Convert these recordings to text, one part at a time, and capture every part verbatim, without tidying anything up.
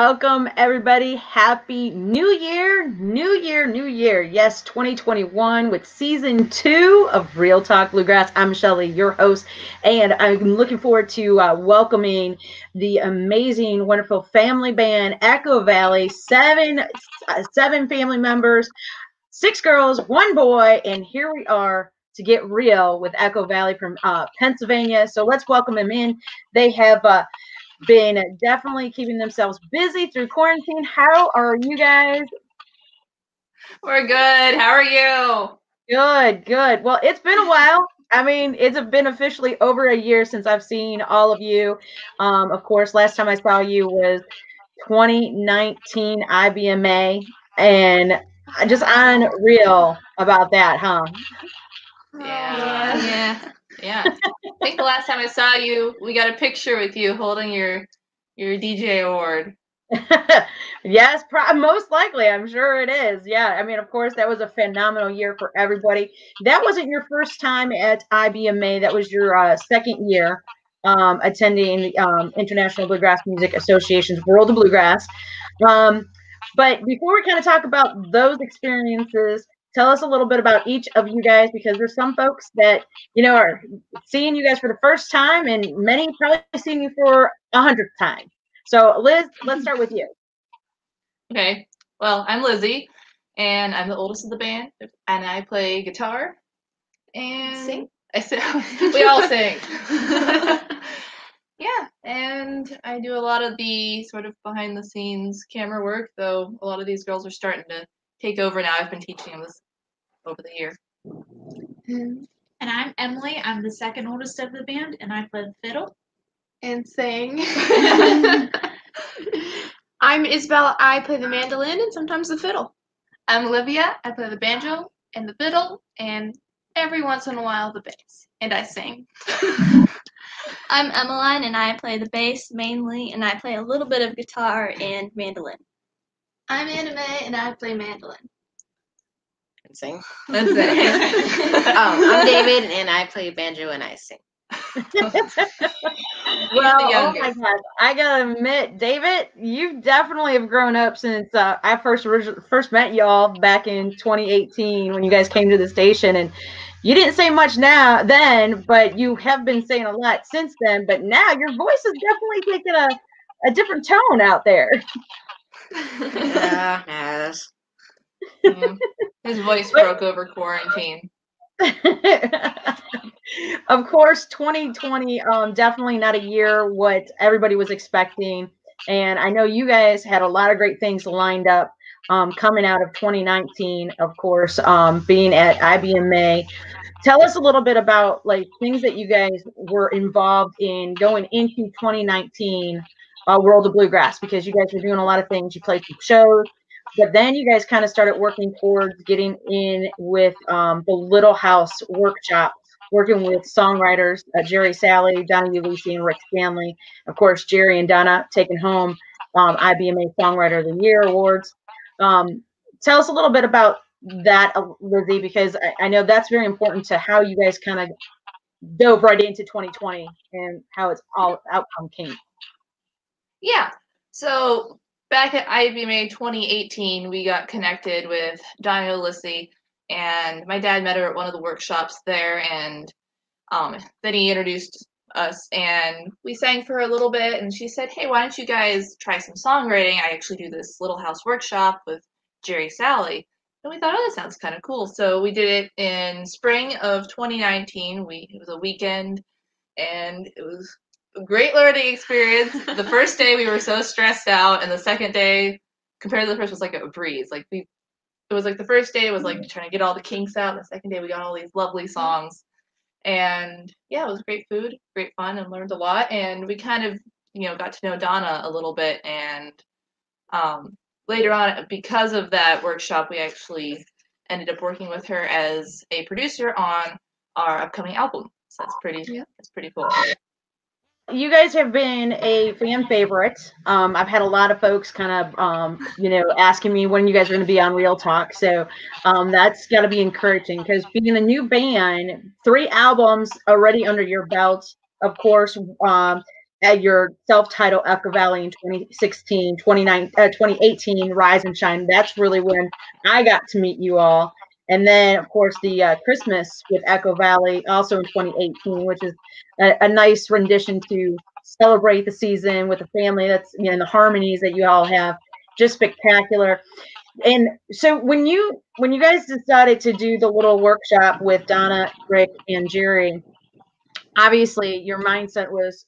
Welcome, everybody. Happy New Year, New Year, New Year. Yes, twenty twenty-one with season two of Real Talk Bluegrass. I'm Michelle Lee, your host, and I'm looking forward to uh, welcoming the amazing, wonderful family band, Echo Valley, seven, uh, seven family members, six girls, one boy, and here we are to get real with Echo Valley from uh, Pennsylvania. So let's welcome them in. They have uh, been definitely keeping themselves busy through quarantine. How are you guys? We're good. How are you? Good, good. Well, it's been a while. I mean, it's been officially over a year since I've seen all of you. Um, of course, last time I saw you was twenty nineteen I B M A, and just unreal about that, huh? Yeah, yeah, yeah. I think the last time I saw you, we got a picture with you holding your your D J award. Yes, pro most likely, I'm sure it is. Yeah, I mean, of course, that was a phenomenal year for everybody. That wasn't your first time at I B M A. That was your uh, second year um, attending the um, International Bluegrass Music Association's World of Bluegrass. Um, but before we kind of talk about those experiences, tell us a little bit about each of you guys, because there's some folks that, you know, are seeing you guys for the first time, and many probably seen you for a hundredth time. So Liz, let's start with you. Okay. Well, I'm Lizzie, and I'm the oldest of the band, and I play guitar and sing. I sing. We all sing. Yeah, and I do a lot of the sort of behind the scenes camera work, though a lot of these girls are starting to take over now. I've been teaching them this over the year. And I'm Emily. I'm the second oldest of the band, and I play the fiddle and sing. I'm Isabel. I play the mandolin and sometimes the fiddle. I'm Olivia. I play the banjo and the fiddle, and every once in a while the bass, and I sing. I'm Emmeline, and I play the bass mainly, and I play a little bit of guitar and mandolin. I'm Anna Mae, and I play mandolin. And sing. That's it. Oh, I'm David, and I play banjo and I sing. Well, oh my God. I gotta admit, David, you definitely have grown up since uh, I first first met y'all back in twenty eighteen when you guys came to the station, and you didn't say much now then, but you have been saying a lot since then. But now your voice is definitely taking a, a different tone out there. Yeah, yes. Yeah. His voice broke over quarantine. Of course, twenty twenty, um, definitely not a year what everybody was expecting. And I know you guys had a lot of great things lined up um, coming out of twenty nineteen, of course, um, being at I B M A. Tell us a little bit about like things that you guys were involved in going into twenty nineteen. Uh, World of Bluegrass, because you guys were doing a lot of things. You played some shows, but then you guys kind of started working towards getting in with um, the Little House workshop, working with songwriters, uh, Jerry Sally, Donna Ulisse, and Rick Stanley. Of course, Jerry and Donna taking home um, I B M A Songwriter of the Year awards. Um, tell us a little bit about that, Lizzie, because I, I know that's very important to how you guys kind of dove right into twenty twenty and how it's all outcome came. Yeah, so back at I B M A twenty eighteen, we got connected with Donna Ulisse, and my dad met her at one of the workshops there, and um, then he introduced us, and we sang for her a little bit, and she said, hey, why don't you guys try some songwriting? I actually do this Little House workshop with Jerry Sally, and we thought, oh, that sounds kind of cool, so we did it in spring of twenty nineteen. We, it was a weekend, and it was great learning experience. The first day we were so stressed out, and the second day compared to the first was like a breeze. Like we, it was like the first day was like trying to get all the kinks out. The second day we got all these lovely songs, and yeah, it was great food, great fun, and learned a lot. And we kind of, you know, got to know Donna a little bit, and um, later on, because of that workshop, we actually ended up working with her as a producer on our upcoming album. So that's pretty, yeah. That's pretty cool. You guys have been a fan favorite. Um, I've had a lot of folks kind of, um, you know, asking me when you guys are going to be on Real Talk. So um, that's got to be encouraging, because being a new band, three albums already under your belt, of course, um, at your self-titled Echo Valley in twenty sixteen, twenty nineteen, uh, twenty eighteen, Rise and Shine. That's really when I got to meet you all. And then, of course, the uh, Christmas with Echo Valley, also in twenty eighteen, which is a, a nice rendition to celebrate the season with the family. That's, you know, and the harmonies that you all have, just spectacular. And so when you when you guys decided to do the little workshop with Donna, Rick, and Jerry, obviously your mindset was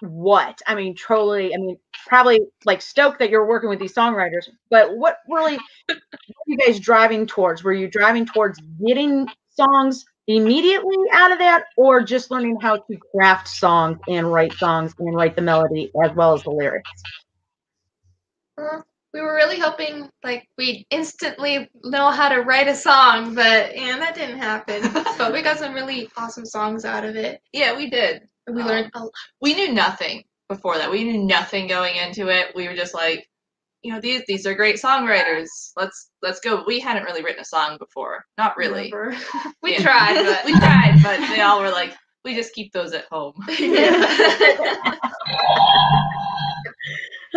what? I mean, truly, I mean, probably like stoked that you're working with these songwriters, but what really what were you guys driving towards? Were you driving towards getting songs immediately out of that, or just learning how to craft songs and write songs and write the melody as well as the lyrics? Uh-huh. We were really hoping like we'd instantly know how to write a song, but yeah, that didn't happen. But we got some really awesome songs out of it. Yeah, we did. We um, learned a lot. We knew nothing before that. We knew nothing going into it. We were just like, you know, these these are great songwriters. Let's let's go. We hadn't really written a song before. Not really. we yeah. tried, but we tried, but they all were like, we just keep those at home.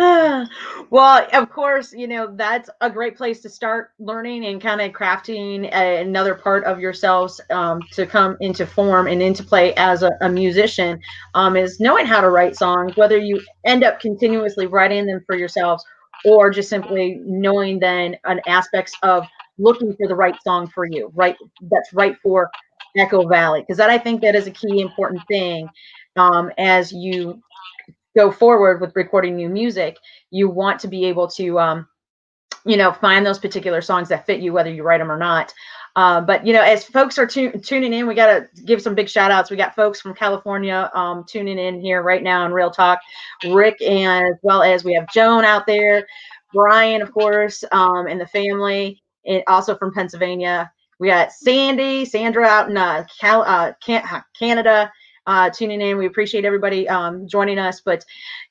Yeah. Well, of course, you know, that's a great place to start learning and kind of crafting a, another part of yourselves um, to come into form and into play as a, a musician, um, is knowing how to write songs, whether you end up continuously writing them for yourselves or just simply knowing then an aspects of looking for the right song for you, right? That's right for Echo Valley, because that I think that is a key important thing um, as you go forward with recording new music. You want to be able to, um, you know, find those particular songs that fit you, whether you write them or not. Uh, but, you know, as folks are tu tuning in, we got to give some big shout outs. We got folks from California um, tuning in here right now on Real Talk. Rick, and as well as we have Joan out there, Brian, of course, um, and the family, and also from Pennsylvania. We got Sandy, Sandra out in uh, Cal uh, Can Canada. Uh, tuning in. We appreciate everybody um, joining us. But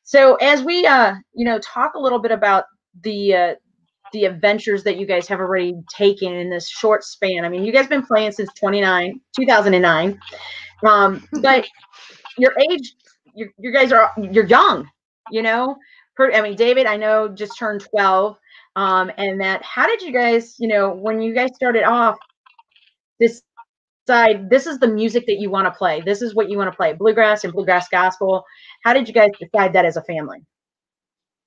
so as we, uh, you know, talk a little bit about the uh, the adventures that you guys have already taken in this short span. I mean, you guys have been playing since two thousand nine, um, but your age, you, you guys are, you're young, you know. I mean, David, I know, just turned twelve. Um, and that, how did you guys, you know, when you guys started off this, Decide, this is the music that you want to play. This is what you want to play, bluegrass and bluegrass gospel. How did you guys decide that as a family?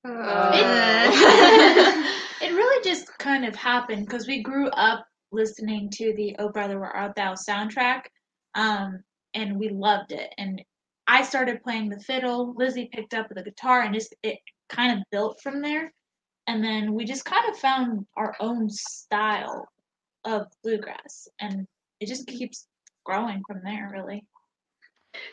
Uh. It, it really just kind of happened because we grew up listening to the Oh Brother, Where Art Thou soundtrack, um, and we loved it. And I started playing the fiddle. Lizzie picked up the guitar, and just it kind of built from there. And then we just kind of found our own style of bluegrass, and it just keeps growing from there, really.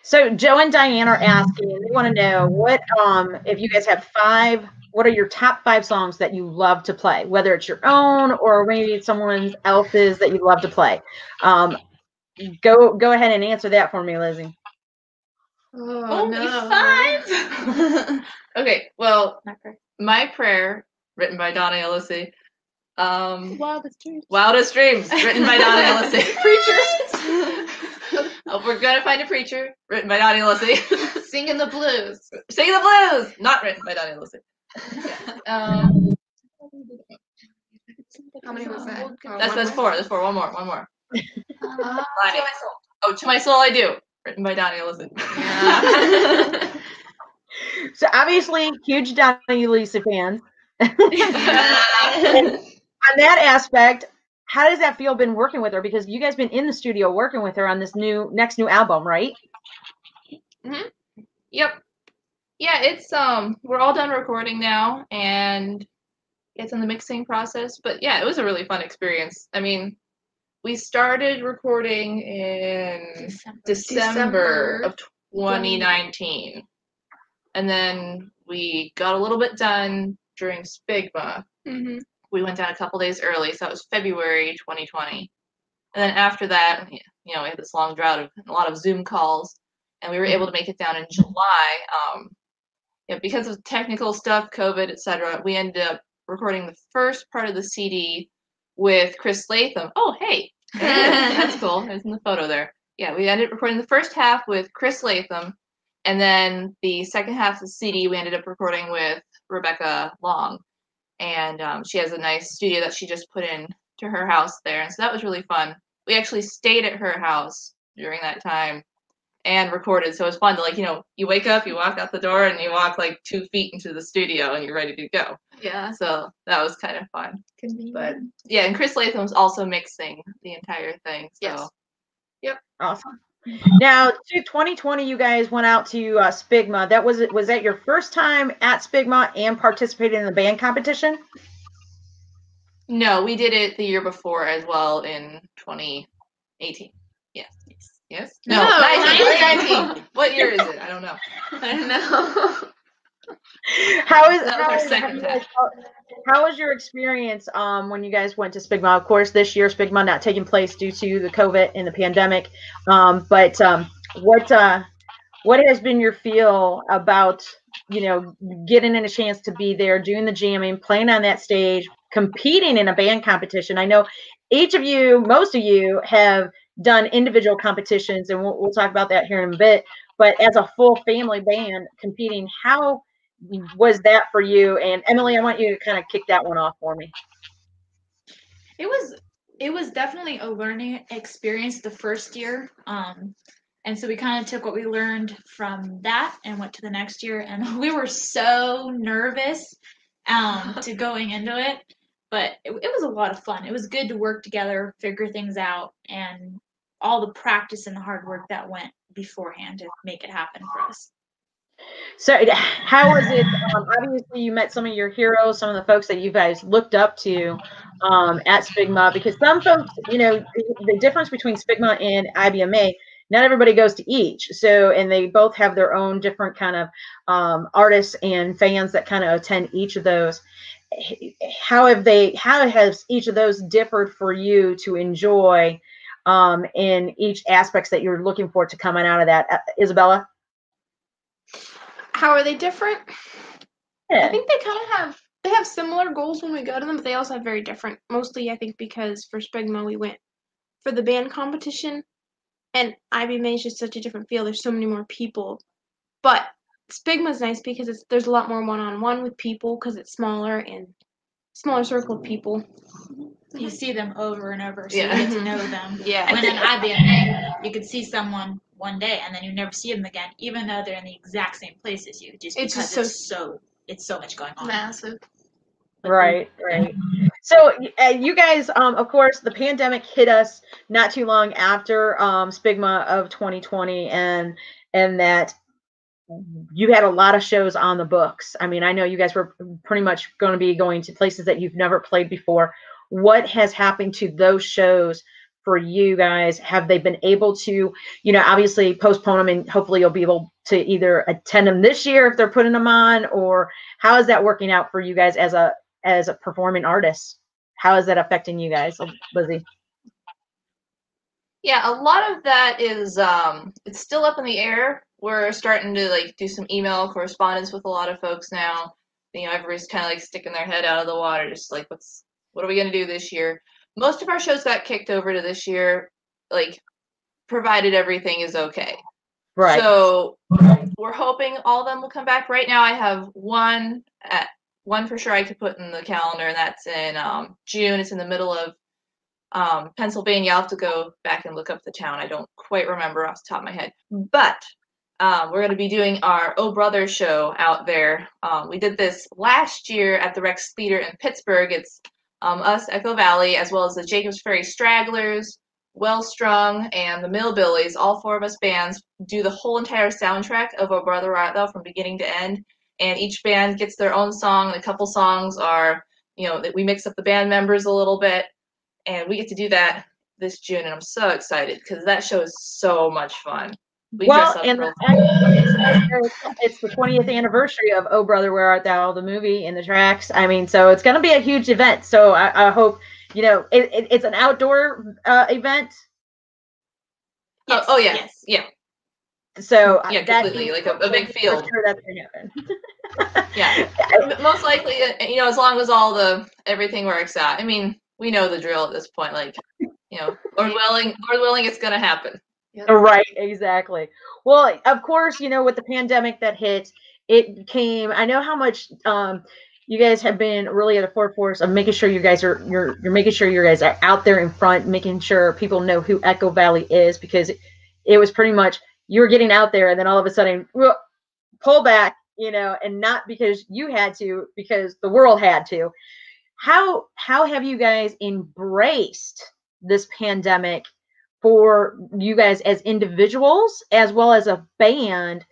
So Joe and Diane are asking, they want to know what, um, if you guys have five, what are your top five songs that you love to play, whether it's your own or maybe it's someone else's that you love to play? Um, go, go ahead and answer that for me, Lizzie. Oh, only no. five? Okay, well, My Prayer, written by Donna Ulisse. Um, Wildest Dreams. Wildest Dreams, written by Donna Ulisse. Preachers. Oh, we're gonna find a preacher, written by Donna Ulisse. Singing the Blues. Singing the Blues, not written by Donna Ulisse. Yeah. Um, How many was that? Oh, that's that's four. That's four. One more. One more. Uh, to My Soul. Oh, To My Soul I Do, written by Donna Ulisse. Yeah. So obviously, huge Donna Ulisse fan. On that aspect, how does that feel been working with her? Because you guys been in the studio working with her on this new next new album, right? Mm-hmm. Yep. Yeah, it's um we're all done recording now and it's in the mixing process. But yeah, it was a really fun experience. I mean, we started recording in December, December of twenty nineteen. And then we got a little bit done during Spigma. Mm-hmm. We went down a couple days early, so it was February twenty twenty. And then after that, you know, we had this long drought of a lot of Zoom calls, and we were able to make it down in July. Um, you know, because of technical stuff, COVID, et cetera, we ended up recording the first part of the C D with Chris Latham. Oh, hey, that's cool. It's in the photo there. Yeah, we ended up recording the first half with Chris Latham, And then the second half of the C D, we ended up recording with Rebecca Long. And um, she has a nice studio that she just put in to her house there. And so that was really fun. We actually stayed at her house during that time and recorded. So it was fun to, like, you know, you wake up, you walk out the door, and you walk like two feet into the studio and you're ready to go. Yeah. So that was kind of fun. Convenient. But yeah, and Chris Latham's also mixing the entire thing. So. Yes. Yep. Awesome. Now, to twenty twenty, you guys went out to uh, Spigma. That was was that your first time at Spigma and participating in the band competition? No, we did it the year before as well in twenty eighteen. Yes. Yes. No. no nineteen. What year is it? I don't know. I don't know. How is that? How was, our second how, how, how was your experience um, when you guys went to Spigma? Of course, this year Spigma not taking place due to the COVID and the pandemic. Um, but um, what uh, what has been your feel about, you know, getting in a chance to be there, doing the jamming, playing on that stage, competing in a band competition? I know each of you, most of you, have done individual competitions, and we'll, we'll talk about that here in a bit. But as a full family band competing, how was that for you? And Emily, I want you to kind of kick that one off for me. It was it was definitely a learning experience the first year, um, and so we kind of took what we learned from that and went to the next year. And we were so nervous um, to going into it, but it, it was a lot of fun. It was good to work together, figure things out, and all the practice and the hard work that went beforehand to make it happen for us. So how was it? Um, obviously, you met some of your heroes, some of the folks that you guys looked up to um, at Spigma, because some folks, you know, the, the difference between Spigma and I B M A, not everybody goes to each. So, and they both have their own different kind of um, artists and fans that kind of attend each of those. How have they, how has each of those differed for you to enjoy um, in each aspects that you're looking for to coming out of that? Uh, Isabella? How are they different? Yeah. I think they kind of have, they have similar goals when we go to them, but they also have very different, mostly I think because for Spigma we went for the band competition, and I B M A is just such a different feel. There's so many more people, but Spigma's nice because it's, there's a lot more one-on-one with people because it's smaller and smaller circle of people. You see them over and over, so yeah. You get to know them. Yeah. When in I B M A, you could see someone one day and then you never see them again, even though they're in the exact same place as you, just it's because just it's so, so it's so much going on. Massive. Right, right. So uh, you guys, um, of course, the pandemic hit us not too long after um, Spigma of twenty twenty, and and that you had a lot of shows on the books. I mean, I know you guys were pretty much going to be going to places that you've never played before. What has happened to those shows for you guys? Have they been able to, you know, obviously postpone them, and hopefully you'll be able to either attend them this year if they're putting them on, or how is that working out for you guys as a as a performing artist? How is that affecting you guys, Lizzie? Yeah, a lot of that is um, it's still up in the air. We're starting to like do some email correspondence with a lot of folks now. You know, everybody's kind of like sticking their head out of the water, just like what's what are we going to do this year? Most of our shows got kicked over to this year, like provided everything is okay. Right. So we're hoping all of them will come back. Right now, I have one at one for sure I could put in the calendar, and that's in um, June. It's in the middle of um, Pennsylvania. I'll have to go back and look up the town. I don't quite remember off the top of my head, but um, we're going to be doing our Oh Brother show out there. Um, we did this last year at the Rex Theater in Pittsburgh. It's Um, us, Echo Valley, as well as the Jacob's Ferry Stragglers, Wellstrung, and the Millbillies, all four of us bands, do the whole entire soundtrack of Oh Brother, Where Art Thou from beginning to end. And each band gets their own song. A couple songs are, you know, that we mix up the band members a little bit. And we get to do that this June, and I'm so excited because that show is so much fun. We well, and the, it's the twentieth anniversary of Oh Brother, Where Art Thou, the movie and the tracks. I mean, so it's going to be a huge event. So I, I hope, you know, it, it, it's an outdoor uh, event. Yes. Oh, oh, yeah. Yes. Yeah. So yeah, completely. Like a, a big field. For sure that's going to happen. Yeah. Most likely, you know, as long as all the, everything works out. I mean, we know the drill at this point. Like, you know, Lord willing, Lord willing, it's going to happen. Yep. Right, exactly. Well, of course, you know, with the pandemic that hit, it came, I know how much um, you guys have been really at the forefront of making sure you guys are, you're, you're making sure you guys are out there in front, making sure people know who Echo Valley is, because it, it was pretty much, you were getting out there and then all of a sudden, pull back, you know, and not because you had to, because the world had to. How, how have you guys embraced this pandemic for you guys as individuals, as well as a band,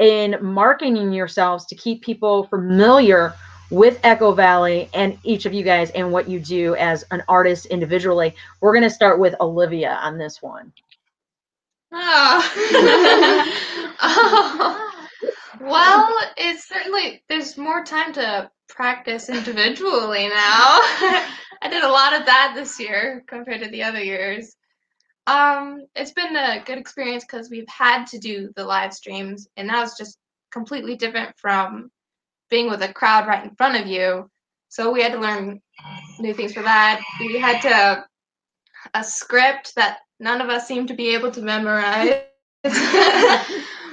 in marketing yourselves to keep people familiar with Echo Valley and each of you guys and what you do as an artist individually? We're going to start with Olivia on this one. Oh. Oh. Well, it's certainly, there's more time to practice individually now. I did a lot of that this year compared to the other years. Um, it's been a good experience because we've had to do the live streams, and that was just completely different from being with a crowd right in front of you. So we had to learn new things for that. We had to a script that none of us seemed to be able to memorize.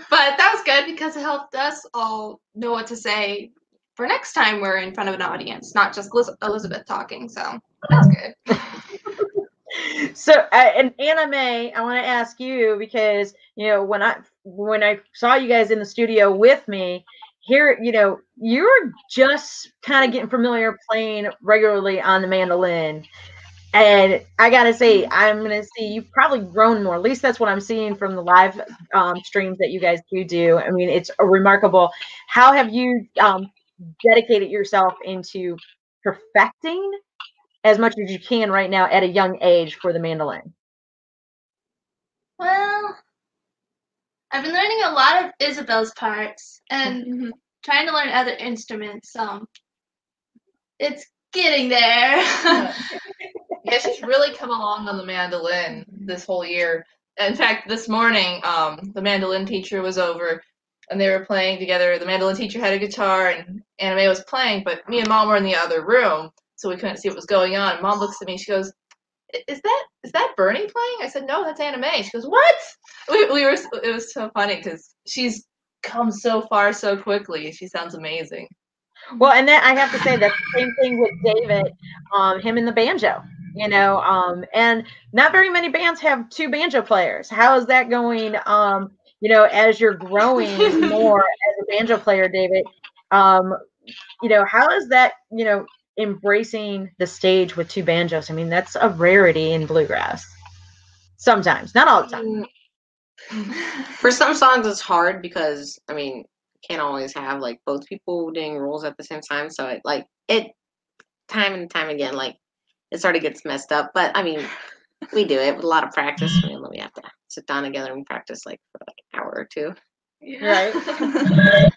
But that was good because it helped us all know what to say for next time we're in front of an audience, not just Elizabeth talking. So that's good. So, uh, and Anna Mae, I want to ask you, because, you know, when I when I saw you guys in the studio with me here, you know, you're just kind of getting familiar playing regularly on the mandolin. And I got to say, I'm going to see you've probably grown more. At least that's what I'm seeing from the live um, streams that you guys do do. I mean, it's remarkable. How have you um, dedicated yourself into perfecting as much as you can right now at a young age for the mandolin? Well, I've been learning a lot of Isabel's parts and mm-hmm. trying to learn other instruments. So it's getting there. Yeah, she's really come along on the mandolin this whole year. In fact, this morning, um, the mandolin teacher was over and they were playing together. The mandolin teacher had a guitar and Anna Mae was playing, but me and Mom were in the other room, so we couldn't see what was going on. And Mom looks at me, she goes, is that is that Bernie playing? I said, no, that's Anna Mae. She goes, what? We, we were, it was so funny because she's come so far so quickly. She sounds amazing. Well, and then I have to say that's the same thing with David, um, him and the banjo, you know, um, and not very many bands have two banjo players. How is that going, um, you know, as you're growing more as a banjo player, David, um, you know, how is that, you know, embracing the stage with two banjos? I mean, that's a rarity in bluegrass. Sometimes, not all the time. For some songs, it's hard because, I mean, can't always have like both people doing roles at the same time. So it like it time and time again, like it sort of gets messed up. But I mean, we do it with a lot of practice. I mean, we have to sit down together and practice like for like an hour or two. Yeah. Right.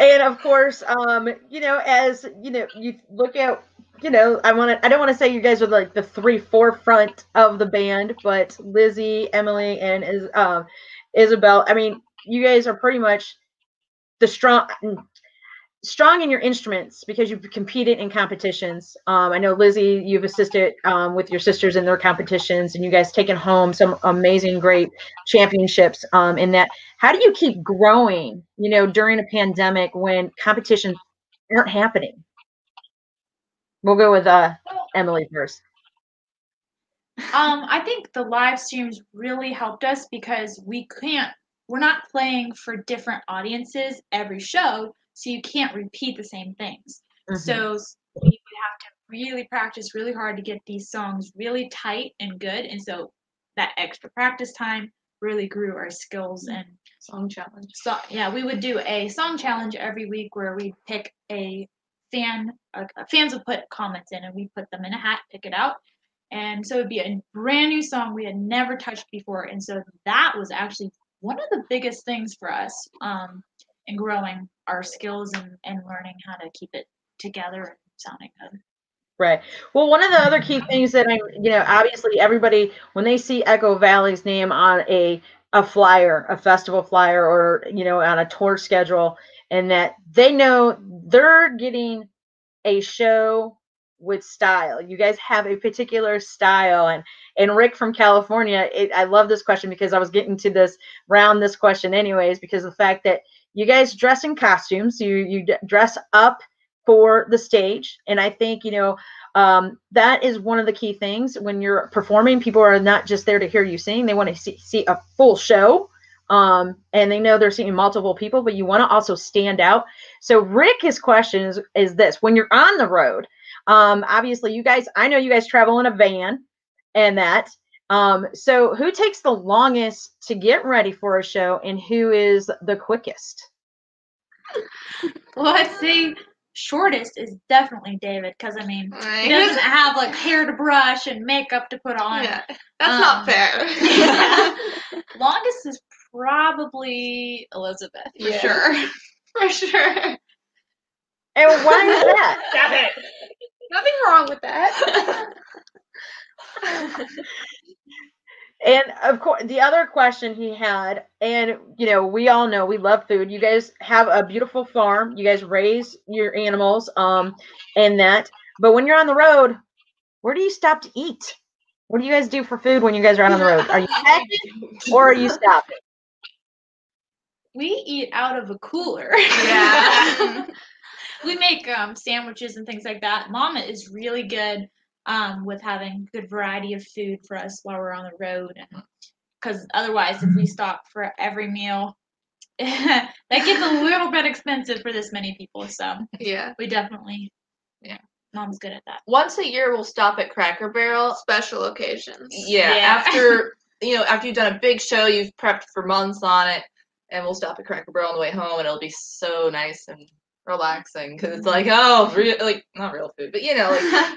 And of course, um, you know, as you know, you look at, you know, I want to, I don't want to say you guys are like the three forefront of the band, but Lizzie, Emily, and is, um, Isabel. I mean, you guys are pretty much the strong, strong in your instruments because you've competed in competitions. Um, I know Lizzie, you've assisted um, with your sisters in their competitions, and you guys taken home some amazing, great championships um, in that. How do you keep growing, you know, during a pandemic when competitions aren't happening? We'll go with uh, Emily first. Um, I think the live streams really helped us because we can't, we're not playing for different audiences every show, so you can't repeat the same things. Mm-hmm. So we would have to really practice really hard to get these songs really tight and good. And so that extra practice time really grew our skills. And song challenge. So yeah, we would do a song challenge every week where we pick a fan, uh, fans would put comments in and we put them in a hat, pick it out. And so it'd be a brand new song we had never touched before. And so that was actually one of the biggest things for us um, in growing our skills and, and learning how to keep it together and sounding good. Right. Well, one of the other key things that I, you know, obviously everybody, when they see Echo Valley's name on a, a flyer, a festival flyer, or, you know, on a tour schedule, and that they know they're getting a show with style. You guys have a particular style. And and Rick from California, it, I love this question because I was getting to this round this question anyways, because of the fact that you guys dress in costumes, you you dress up for the stage. And I think, you know, um, that is one of the key things when you're performing. People are not just there to hear you sing. They want to see, see a full show. Um, and they know they're seeing multiple people, but you want to also stand out. So Rick, his question is, is this, when you're on the road, um, obviously you guys, I know you guys travel in a van and that, um, so who takes the longest to get ready for a show and who is the quickest? Well, I think shortest is definitely David, because I mean, right. He doesn't have like hair to brush and makeup to put on. Yeah, that's um, not fair. Yeah. Longest is probably Elizabeth. For yeah. sure. For sure. And why is that? Stop it. Nothing wrong with that. And of course, the other question he had, and you know, we all know we love food. You guys have a beautiful farm. You guys raise your animals, um, and that. But when you're on the road, where do you stop to eat? What do you guys do for food when you guys are out on the road? Are you packing or are you stopping? We eat out of a cooler. Yeah. We make um, sandwiches and things like that. Mama is really good um, with having good variety of food for us while we're on the road. Because otherwise, if we stop for every meal, that gets a little bit expensive for this many people. So yeah, we definitely, yeah. Mom's good at that. Once a year, we'll stop at Cracker Barrel. Special occasions. Yeah. yeah. After, you know, after you've done a big show, you've prepped for months on it, and we'll stop at Cracker Barrel on the way home, and it'll be so nice and relaxing because it's like, oh, real, like not real food, but you know,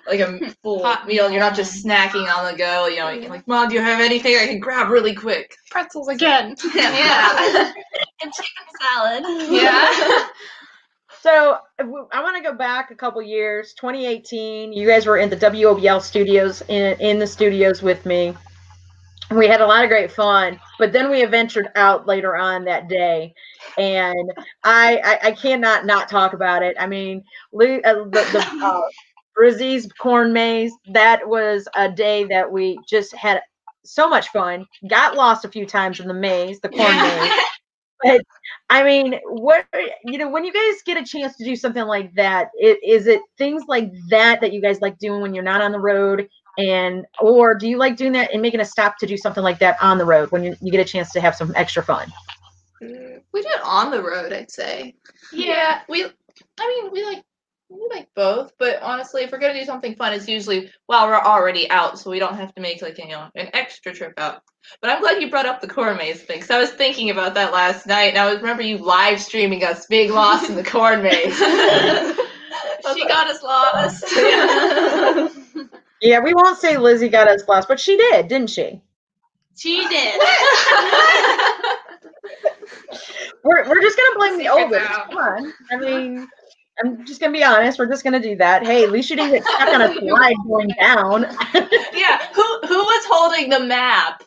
like like a full hot meal. You're not just snacking on the go. You know, you're like, Mom, do you have anything I can grab really quick? Pretzels again. Yeah. And chicken salad. Yeah. So I want to go back a couple years, twenty eighteen. You guys were in the W O B L studios, in, in the studios with me. We had a lot of great fun, but then we adventured out later on that day. And I, I, I cannot not talk about it. I mean, Lou, uh, the, the uh, Brizzy's corn maze, that was a day that we just had so much fun. Got lost a few times in the maze, the corn maze. But I mean, what, you know, when you guys get a chance to do something like that, it, is it things like that that you guys like doing when you're not on the road, and or do you like doing that and making a stop to do something like that on the road when you, you get a chance to have some extra fun? We do it on the road, I'd say. Yeah, we. I mean, we like we like both, but honestly, if we're gonna do something fun, it's usually while we're already out, so we don't have to make like you know an extra trip out. But I'm glad you brought up the corn maze thing, because I was thinking about that last night, and I remember you live streaming us being lost in the corn maze. She got us lost. Yeah, we won't say Lizzie got us lost, but she did, didn't she? She did. we're we're just gonna blame the older. Come on, I mean. I'm just going to be honest. We're just going to do that. Hey, at least you didn't get stuck on a slide going down. Yeah. Who who was holding the map?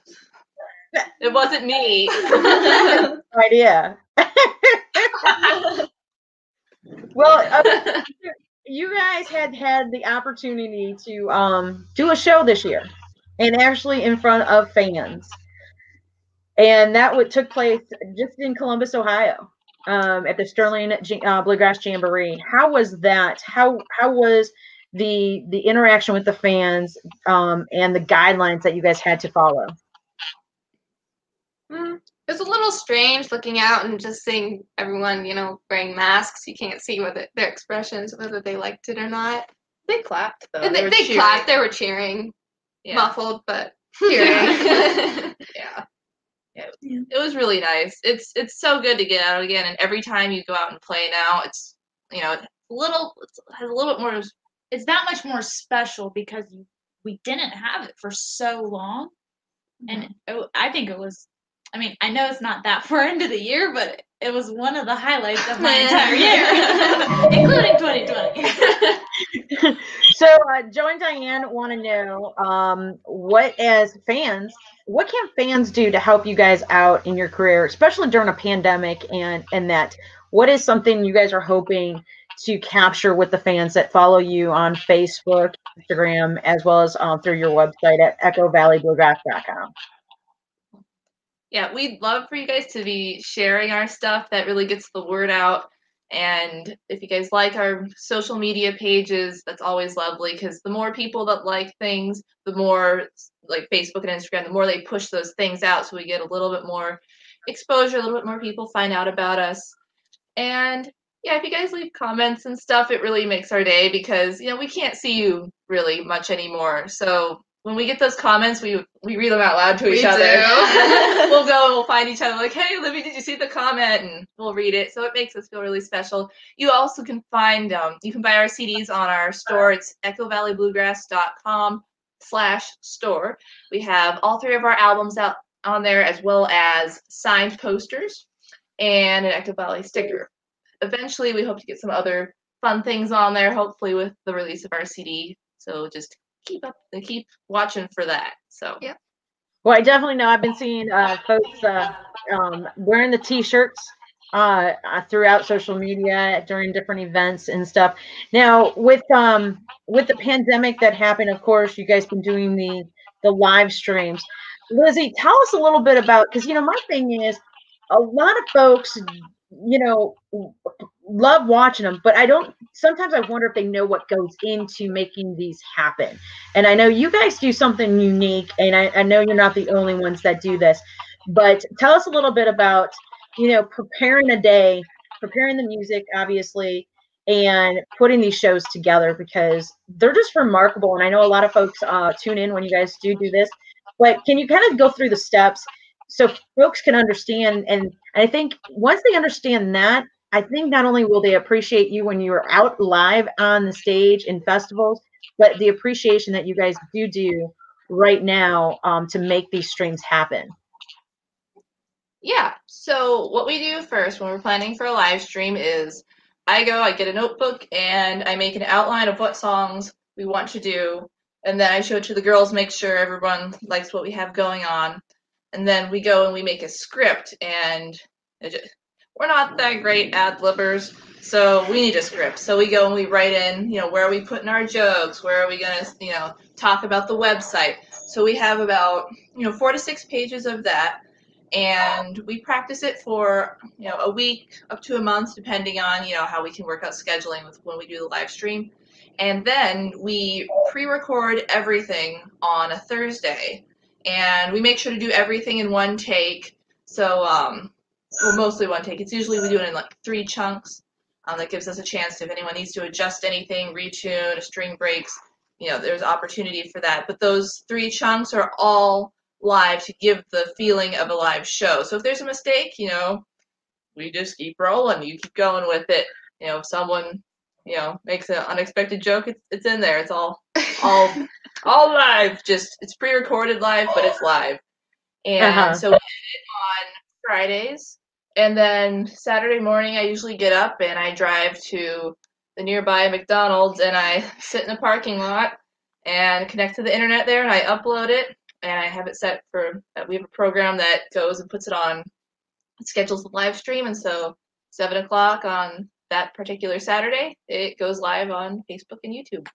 It wasn't me. No idea. Well, uh, you guys had had the opportunity to um, do a show this year, and actually in front of fans. And that would, took place just in Columbus, Ohio. Um, at the Sterling uh, Bluegrass Jamboree. How was that? How how was the the interaction with the fans um, and the guidelines that you guys had to follow? Mm, it was a little strange looking out and just seeing everyone, you know, wearing masks. You can't see whether their expressions, whether they liked it or not. They clapped though. They, they, they clapped. They were cheering, yeah. Muffled but cheering. Yeah. Yeah. Yeah. It was really nice. It's it's so good to get out again, and every time you go out and play now, it's you know, it's a little it's, it has a little bit more. It's that much more special because we didn't have it for so long, mm-hmm. and it, I think it was. I mean, I know it's not that far into the year, but it was one of the highlights of my entire year, including twenty twenty. So uh, Joe and Diane want to know um, what, as fans, what can fans do to help you guys out in your career, especially during a pandemic and and that? What is something you guys are hoping to capture with the fans that follow you on Facebook, Instagram, as well as um, through your website at echo valley bluegrass dot com. Yeah, we'd love for you guys to be sharing our stuff. That really gets the word out. And if you guys like our social media pages, that's always lovely, because the more people that like things, the more, like Facebook and Instagram, the more they push those things out, so we get a little bit more exposure, a little bit more people find out about us. And yeah, if you guys leave comments and stuff, it really makes our day, because, you know, we can't see you really much anymore. So when we get those comments, we we read them out loud to each we other. We'll go and we'll find each other like, hey, Libby, did you see the comment? And we'll read it. So it makes us feel really special. You also can find, um, you can buy our C Ds on our store. It's echo valley bluegrass dot com slash store. We have all three of our albums out on there, as well as signed posters and an Echo Valley sticker. Eventually, we hope to get some other fun things on there, hopefully with the release of our C D. So just keep up and keep watching for that. So yeah, well, I definitely know I've been seeing uh folks uh um wearing the t-shirts uh throughout social media during different events and stuff. Now with um with the pandemic that happened, of course, you guys been doing the the live streams. Lizzie, tell us a little bit about, because, you know, my thing is a lot of folks, you know, love watching them, but I don't, sometimes I wonder if they know what goes into making these happen. And I know you guys do something unique, and I, I know you're not the only ones that do this, but tell us a little bit about, you know, preparing a day, preparing the music, obviously, and putting these shows together, because they're just remarkable. And I know a lot of folks uh, tune in when you guys do do this, but can you kind of go through the steps so folks can understand? And I think once they understand that, I think not only will they appreciate you when you're out live on the stage in festivals, but the appreciation that you guys do do right now um, to make these streams happen. Yeah. So what we do first when we're planning for a live stream is I go, I get a notebook, and I make an outline of what songs we want to do. And then I show it to the girls, make sure everyone likes what we have going on. And then we go and we make a script, and it just, we're not that great ad-libbers, so we need a script. So we go and we write in, you know, where are we putting our jokes? Where are we going to, you know, talk about the website? So we have about, you know, four to six pages of that, and we practice it for, you know, a week up to a month, depending on, you know, how we can work out scheduling with when we do the live stream. And then we pre-record everything on a Thursday, and we make sure to do everything in one take. So, um, well, mostly one take. It's usually we do it in like three chunks. Um, that gives us a chance if anyone needs to adjust anything, retune, a string breaks, you know, there's opportunity for that. But those three chunks are all live to give the feeling of a live show. So if there's a mistake, you know, we just keep rolling. You keep going with it. You know, if someone, you know, makes an unexpected joke, it's, it's in there. It's all, all, all live. Just, it's pre-recorded live, but it's live. And uh-huh. So we did it on Fridays. And then Saturday morning, I usually get up and I drive to the nearby McDonald's, and I sit in the parking lot and connect to the internet there, and I upload it, and I have it set for, we have a program that goes and puts it on, schedules the live stream, and so seven o'clock on that particular Saturday, it goes live on Facebook and YouTube.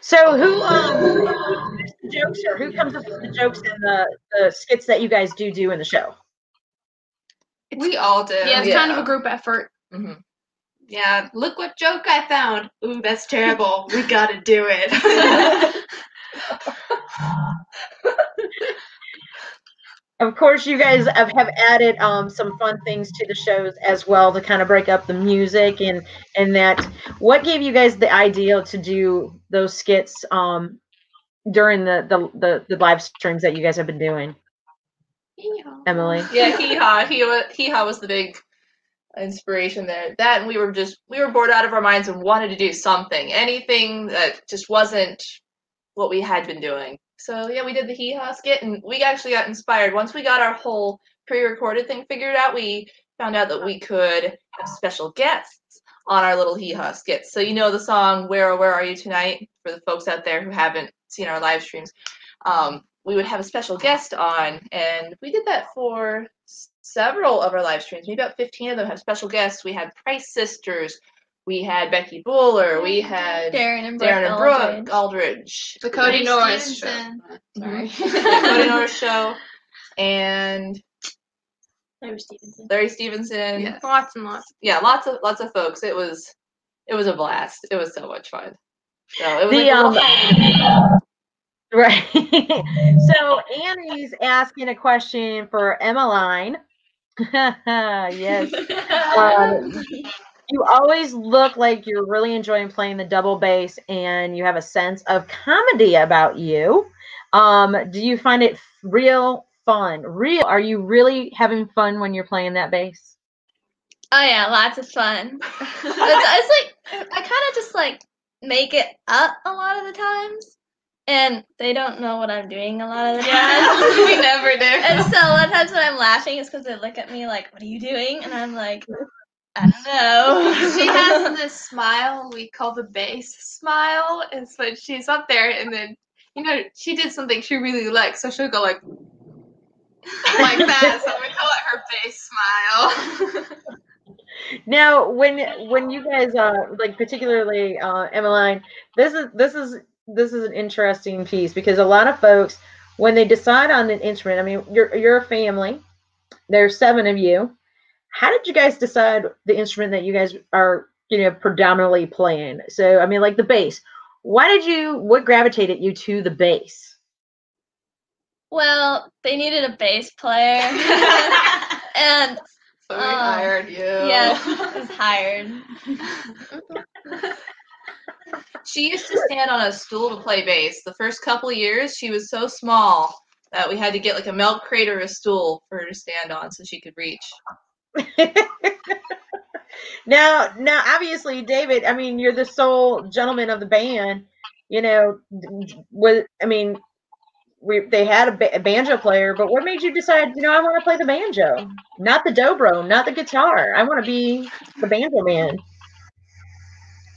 So who um, makes the jokes, or who comes up with the jokes and the, the skits that you guys do do in the show? We all do. Yeah, it's yeah. kind of a group effort. Mm-hmm. Yeah, look what joke I found. Ooh, that's terrible. We gotta do it. Of course, you guys have, have added um, some fun things to the shows as well to kind of break up the music and and that. What gave you guys the idea to do those skits um, during the, the, the, the live streams that you guys have been doing? Hee-haw. Emily. Yeah, hee-haw. Hee-haw was the big inspiration there. That, and we were just, we were bored out of our minds and wanted to do something. Anything that just wasn't what we had been doing. So, yeah, we did the hee-haw skit, and we actually got inspired. Once we got our whole pre-recorded thing figured out, we found out that we could have special guests on our little hee-haw skits. So, you know the song, Where or Where Are You Tonight? For the folks out there who haven't seen our live streams. Um... we would have a special guest on, and we did that for several of our live streams. Maybe about fifteen of them have special guests. We had Price Sisters, We had Becky Buller. We had Darren and Brooke, Darren and Brooke Aldridge. Aldridge. The Cody Norris show. Sorry. The Cody Norris show. And Larry Stevenson. Larry Stevenson. Yeah. Lots and lots. Yeah, lots of lots of folks. It was it was a blast. It was so much fun. So it was the, like a um, fun. Right. So Annie's asking a question for Emmeline. Yes. Um, you always look like you're really enjoying playing the double bass and you have a sense of comedy about you. Um, do you find it real fun? Real? Are you really having fun when you're playing that bass? Oh, yeah. Lots of fun. it's, it's like, I kind of just like make it up a lot of the times. And they don't know what I'm doing a lot of the time. Yeah, we never do. And so a lot of times when I'm laughing, it's because they look at me like, what are you doing? And I'm like, I don't know. She has this smile we call the bass smile. And so she's up there, and then, you know, she did something she really liked. So she'll go like, like that. So we call it her bass smile. Now, when when you guys, uh, like particularly uh, Emmeline, this is this is... this is an interesting piece, because a lot of folks, when they decide on an instrument, I mean, you're, you're a family, there's seven of you. How did you guys decide the instrument that you guys are, you know, predominantly playing? So, I mean, like the bass, why did you, what gravitated you to the bass? Well, they needed a bass player. and so we um, hired you. Yes, I was hired. She used to stand on a stool to play bass. The first couple of years, she was so small that we had to get like a milk crate or a stool for her to stand on so she could reach. Now, now, obviously, David, I mean, you're the sole gentleman of the band. You know, was, I mean, we, they had a, ba a banjo player, but what made you decide, you know, I want to play the banjo, not the dobro, not the guitar. I want to be the banjo man.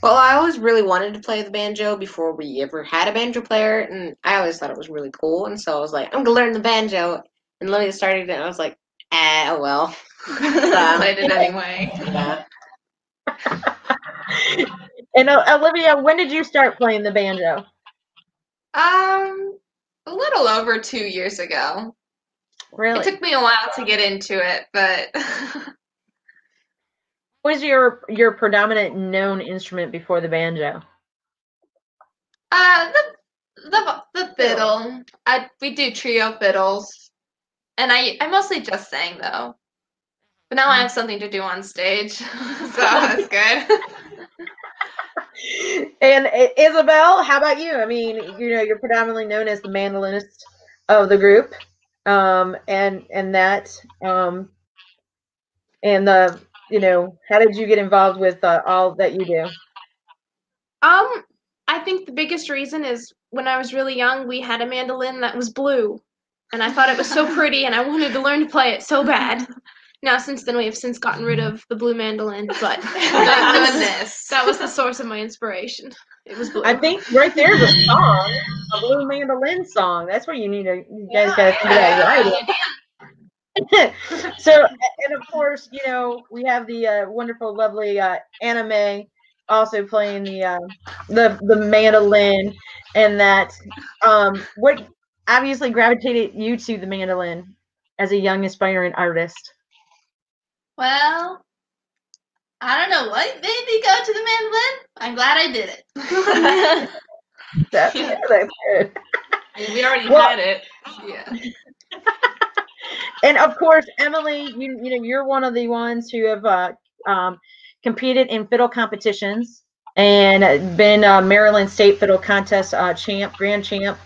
Well, I always really wanted to play the banjo before we ever had a banjo player, and I always thought it was really cool, and so I was like, I'm going to learn the banjo, and Lily started it, and I was like, ah, oh well. So I played it anyway. Yeah. And uh, Olivia, when did you start playing the banjo? Um, a little over two years ago. Really? It took me a while to get into it, but... What was your your predominant known instrument before the banjo? Uh, the the the fiddle. I we do trio fiddles, and I I mostly just sang though. But now I have something to do on stage, so that's good. And Isabel, how about you? I mean, you know, you're predominantly known as the mandolinist of the group, um, and and that um, and the. You know, how did you get involved with uh, all that you do? Um, I think the biggest reason is when I was really young, we had a mandolin that was blue, and I thought it was so pretty, and I wanted to learn to play it so bad. Now, since then, we have since gotten rid of the blue mandolin, but that, was, this. that was the source of my inspiration. It was blue. I think right there's a song, a blue mandolin song. That's where you need to, you guys yeah, got to do that right. Yeah. So, and of course, you know, we have the uh, wonderful, lovely uh, Anna Mae also playing the uh, the the mandolin, and that um, what obviously gravitated you to the mandolin as a young aspiring artist. Well, I don't know what made me go to the mandolin. I'm glad I did it. That's good. We already well, had it. Yeah. And of course, Emily, you you know you're one of the ones who have uh, um, competed in fiddle competitions and been uh, Maryland State Fiddle Contest uh, champ, grand champ.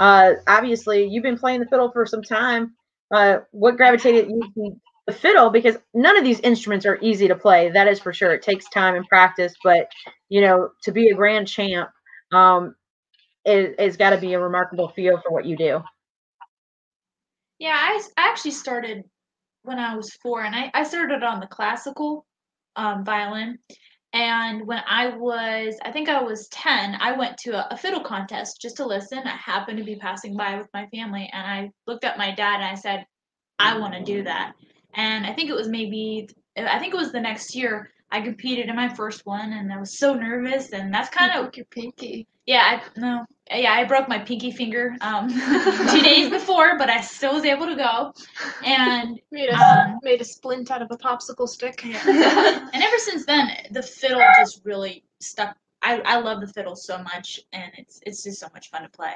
Uh, obviously, you've been playing the fiddle for some time. Uh, what gravitated you to the fiddle? Because none of these instruments are easy to play. That is for sure. It takes time and practice, but you know to be a grand champ, um, it, it's got to be a remarkable feel for what you do. Yeah, I, I actually started when I was four, and I, I started on the classical um, violin. And when I was, I think I was ten, I went to a, a fiddle contest just to listen. I happened to be passing by with my family, and I looked at my dad, and I said, I want to do that. And I think it was maybe, I think it was the next year, I competed in my first one, and I was so nervous, and that's kind you of your pinky. Yeah, I no, yeah, I broke my pinky finger um, two days before, but I still was able to go, and made a um, made a splint out of a popsicle stick. Yeah. And ever since then, the fiddle just really stuck. I I love the fiddle so much, and it's it's just so much fun to play.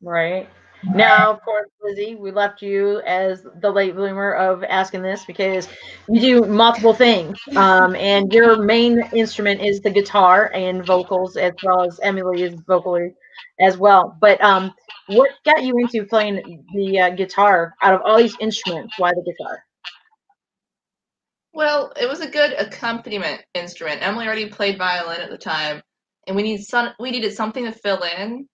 Right. Now, of course, Lizzie, we left you as the late bloomer of asking this because you do multiple things, um, and your main instrument is the guitar and vocals, as well as Emily is vocally as well. But um, what got you into playing the uh, guitar out of all these instruments? Why the guitar? Well, it was a good accompaniment instrument. Emily already played violin at the time, and we needed some, we needed something to fill in.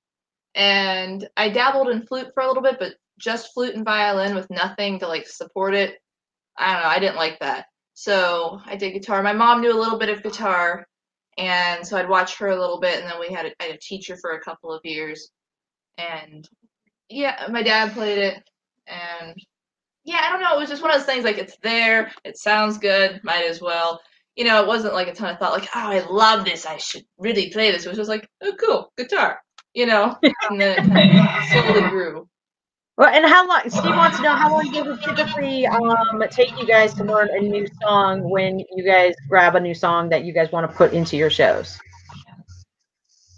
And I dabbled in flute for a little bit, but just flute and violin with nothing to like support it. I don't know, I didn't like that. So I did guitar. My mom knew a little bit of guitar, and so I'd watch her a little bit, and then we had a, I had a teacher for a couple of years. And yeah, my dad played it, and yeah, I don't know, it was just one of those things like it's there, it sounds good, might as well. You know, it wasn't like a ton of thought like, oh, I love this, I should really play this. It was just like, oh, cool, guitar. You know, and then it kind of slowly grew. Well, and how long, Steve wants to know, how long does it typically um, take you guys to learn a new song when you guys grab a new song that you guys want to put into your shows?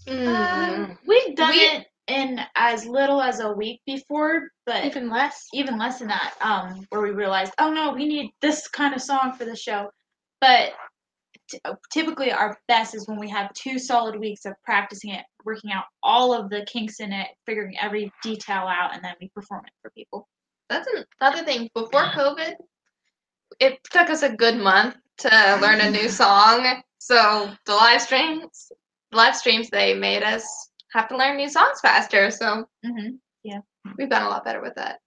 Mm. Um, we've done we, it in as little as a week before, but even less, even less than that, um, where we realized, oh, no, we need this kind of song for the show. But T typically our best is when we have two solid weeks of practicing it, working out all of the kinks in it, figuring every detail out, and then we perform it for people. That's another thing. Before COVID, it took us a good month to learn a new song. So the live streams, live streams, they made us have to learn new songs faster. So mm-hmm. yeah, we've gotten a lot better with that.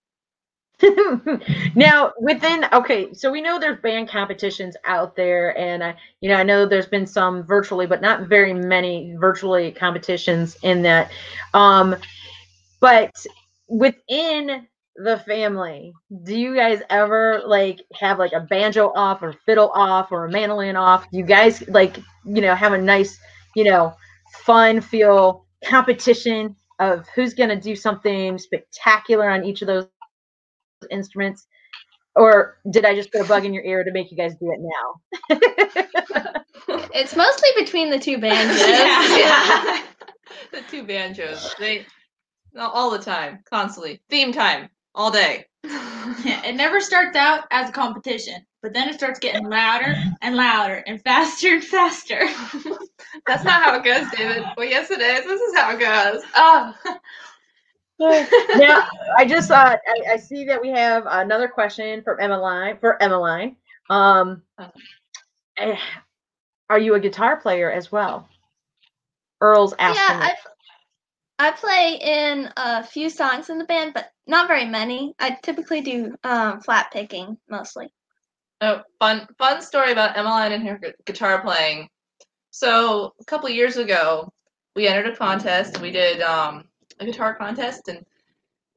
Now within, okay, so we know there's band competitions out there, and I, you know, I know there's been some virtually, but not very many virtually competitions in that. Um, but within the family, do you guys ever like have like a banjo off or fiddle off or a mandolin off? Do you guys like, you know, have a nice, you know, fun feel competition of who's going to do something spectacular on each of those instruments, or did I just put a bug in your ear to make you guys do it now? It's mostly between the two banjos. Yeah. Yeah. The two banjos. They all the time, constantly. Theme time, all day. Yeah, it never starts out as a competition, but then it starts getting louder and louder and faster and faster. That's not how it goes, David. Well, yes, it is. This is how it goes. Oh. Now, I just thought, I, I see that we have another question from Emmeline. For Emmeline, um, okay. Are you a guitar player as well? Earl's asking. Yeah, I, I play in a few songs in the band, but not very many. I typically do um, flat picking mostly. Oh, fun, fun story about Emmeline and her gu guitar playing. So a couple years ago, we entered a contest. We did. Um, A guitar contest, and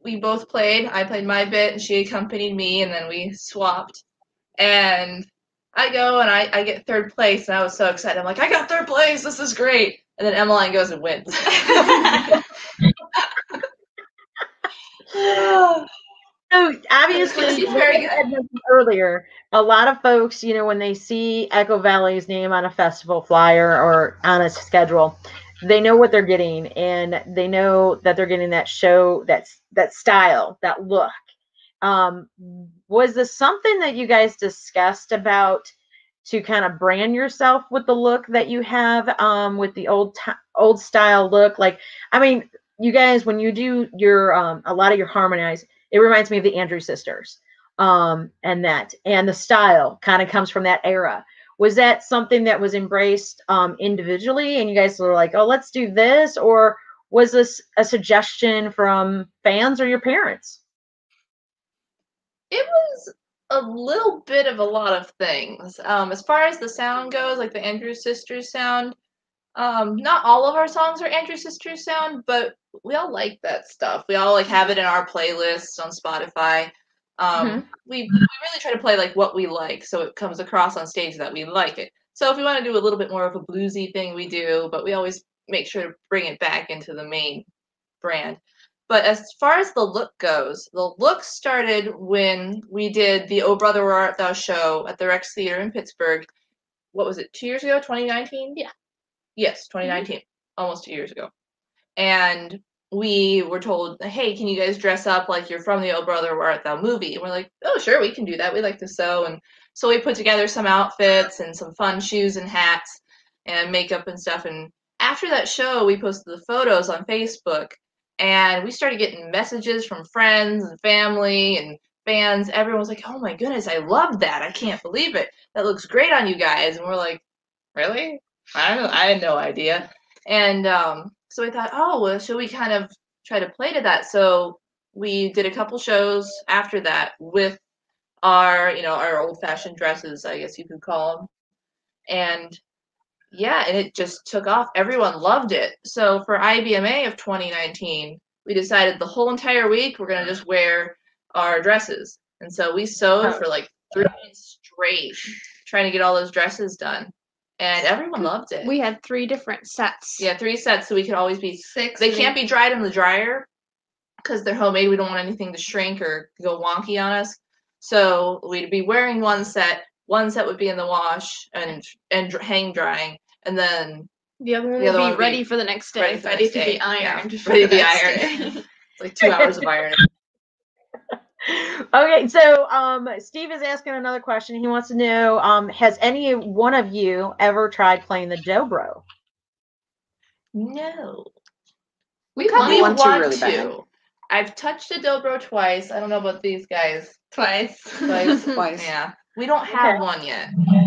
we both played. I played my bit, and she accompanied me, and then we swapped. And I go, and I, I get third place, and I was so excited. I'm like, I got third place. This is great. And then Emmeline goes and wins. So obviously, she's very good. Earlier, a lot of folks, you know, when they see Echo Valley's name on a festival flyer or on a schedule, they know what they're getting, and they know that they're getting that show, that's that style, that look. Um, was this something that you guys discussed about to kind of brand yourself with the look that you have, um, with the old old style look? Like, I mean, you guys, when you do your um, a lot of your harmonize, it reminds me of the Andrews sisters, um, and that, and the style kind of comes from that era. Was that something that was embraced um, individually, and you guys were like, oh, let's do this? Or was this a suggestion from fans or your parents? It was a little bit of a lot of things. Um, as far as the sound goes, like the Andrews Sisters sound, um, not all of our songs are Andrews Sisters sound, but we all like that stuff. We all like have it in our playlists on Spotify. Um, mm-hmm. we, we really try to play like what we like, so it comes across on stage that we like it. So if we want to do a little bit more of a bluesy thing, we do, but we always make sure to bring it back into the main brand. But as far as the look goes, the look started when we did the Oh Brother, Where Art Thou show at the Rex Theater in Pittsburgh. What was it, two years ago, twenty nineteen? Yeah. Yes, twenty nineteen, mm-hmm. Almost two years ago. And we were told, hey, can you guys dress up like you're from the Oh Brother, Where Art Thou movie? And we're like, oh, sure, we can do that. We like to sew. And so we put together some outfits and some fun shoes and hats and makeup and stuff. And after that show, we posted the photos on Facebook. And we started getting messages from friends and family and fans. Everyone was like, oh, my goodness, I love that. I can't believe it. That looks great on you guys. And we're like, really? I don't know. I had no idea. And um, so we thought, oh, well, should we kind of try to play to that? So we did a couple shows after that with our, you know, our old-fashioned dresses, I guess you could call them. And yeah, and it just took off. Everyone loved it. So for I B M A of twenty nineteen, we decided the whole entire week we're going to just wear our dresses. And so we sewed for like three days straight, trying to get all those dresses done. And everyone loved it. We had three different sets. Yeah, three sets, so we could always be six. They can't be dried in the dryer because they're homemade. We don't want anything to shrink or go wonky on us. So we'd be wearing one set. One set would be in the wash and and hang drying. And then the other one the other would be one ready be for the next day. Ready, for ready next to day. be ironed. Yeah, ready to be ironed. It's like two hours of ironing. Okay, so um, Steve is asking another question. He wants to know, um, has any one of you ever tried playing the dobro? No. We probably want, want to. Really bad. I've touched the dobro twice. I don't know about these guys. Twice. Twice. Twice. Yeah. We don't have okay. one yet. Okay.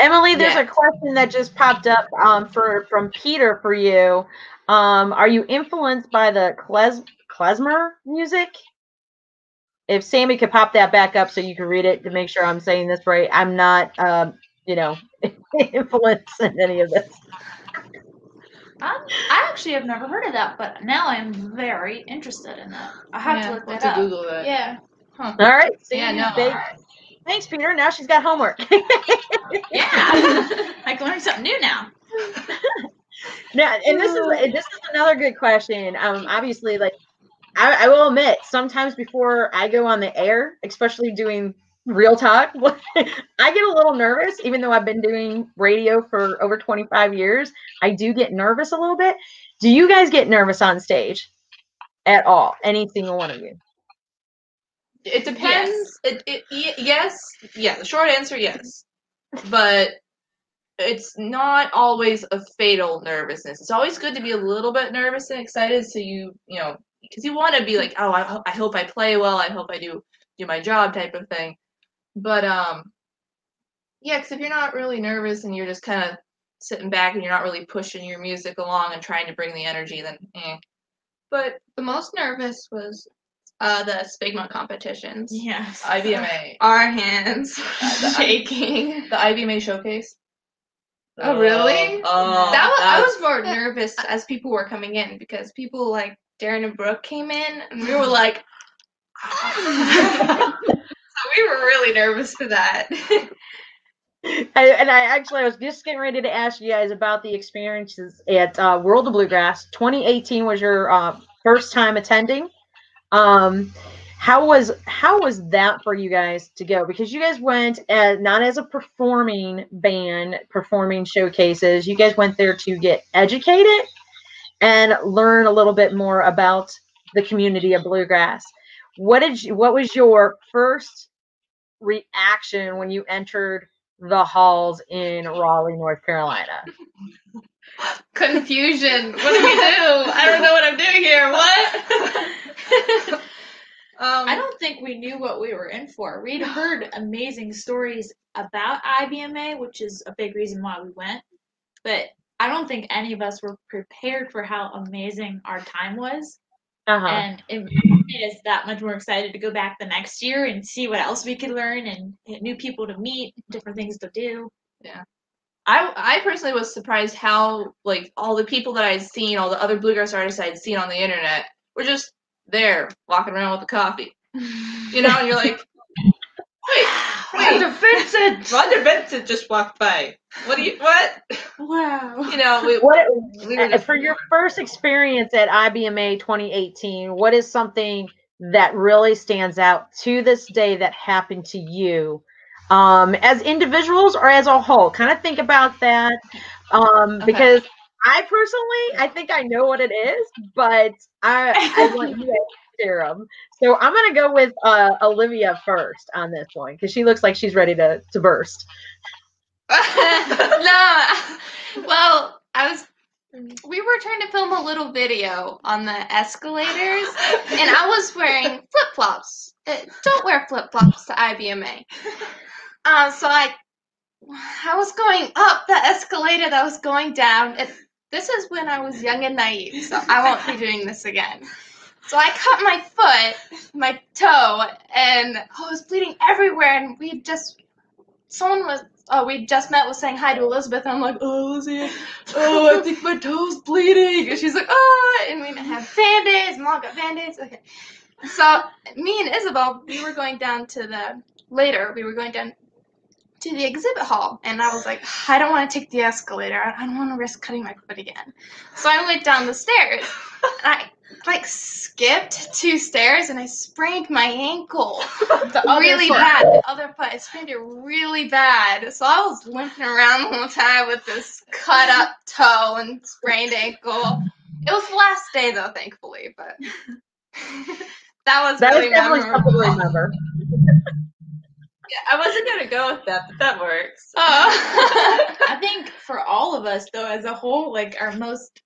Emily, there's yes. a question that just popped up um, for from Peter for you. Um, are you influenced by the kles klezmer music? If Sammy could pop that back up so you can read it to make sure I'm saying this right. I'm not, um, you know, influenced in any of this. Um, I actually have never heard of that, but now I'm very interested in that. I have yeah, to look that to up. Google that. Yeah. Huh. All right. Sammy, yeah, no. Thanks, Peter. Now she's got homework. Yeah, I can learn something new now. Now, and this is this is another good question. Um, obviously, like I, I will admit, sometimes before I go on the air, especially doing real talk, I get a little nervous. Even though I've been doing radio for over twenty-five years, I do get nervous a little bit. Do you guys get nervous on stage at all? Any single one of you? It depends. Yes. It, it, it, yes. Yeah. The short answer, yes. But it's not always a fatal nervousness. It's always good to be a little bit nervous and excited. So you, you know, because you want to be like, oh, I, ho I hope I play well. I hope I do do my job type of thing. But um, yeah, because if you're not really nervous and you're just kind of sitting back and you're not really pushing your music along and trying to bring the energy, then eh. But the most nervous was Uh, the Spigma competitions. Yes. I B M A. Our hands uh, shaking. The I B M A showcase. Oh, oh really? Oh, that was, I was more nervous as people were coming in because people like Darren and Brooke came in and we were like, so we were really nervous for that. I, and I actually I was just getting ready to ask you guys about the experiences at uh, World of Bluegrass. twenty eighteen was your uh, first time attending. Um, how was, how was that for you guys to go? Because you guys went as, not as a performing band, performing showcases. You guys went there to get educated and learn a little bit more about the community of bluegrass. What did you, what was your first reaction when you entered the halls in Raleigh, North Carolina? Confusion. What do we do? I don't know what I'm doing here. What? um, I don't think we knew what we were in for. We'd heard amazing stories about I B M A, which is a big reason why we went. But I don't think any of us were prepared for how amazing our time was. Uh-huh. And it made us that much more excited to go back the next year and see what else we could learn and get new people to meet, different things to do. Yeah. I, I personally was surprised how, like, all the people that I had seen, all the other bluegrass artists I had seen on the internet were just there, walking around with a coffee. You know, and you're like, wait, Roger Vincent. Roger Vincent just walked by. What do you? What? Wow. You know, we, what we were just, for your first experience at I B M A twenty eighteen. What is something that really stands out to this day that happened to you, um, as individuals or as a whole? Kind of think about that, um, okay. because I personally, I think I know what it is, but I, I want you to share them. So I'm going to go with uh, Olivia first on this one, because she looks like she's ready to, to burst. No, well, I was, we were trying to film a little video on the escalators, and I was wearing flip-flops. Uh, don't wear flip-flops to I B M A. Uh, so I, I was going up the escalator that was going down, and this is when I was young and naive, so I won't be doing this again. So I cut my foot, my toe, and oh, I was bleeding everywhere. And we just, someone was, oh, we just met was saying hi to Elizabeth. And I'm like, oh, Lizzie, oh, I think my toe's bleeding. And she's like, oh, and we have Band-Aids, Mom got Band-Aids. Okay. So me and Isabel, we were going down to the, later, we were going down to the exhibit hall. And I was like, I don't want to take the escalator. I don't want to risk cutting my foot again. So I went down the stairs. And I, like, skipped two stairs and I sprained my ankle really bad. The other foot, I sprained it really bad. So I was limping around the whole time with this cut up toe and sprained ankle. It was the last day though, thankfully, but that was that really was definitely memorable. Something to remember. Yeah, I wasn't gonna go with that, but that works. Oh. I think for all of us though, as a whole, like our most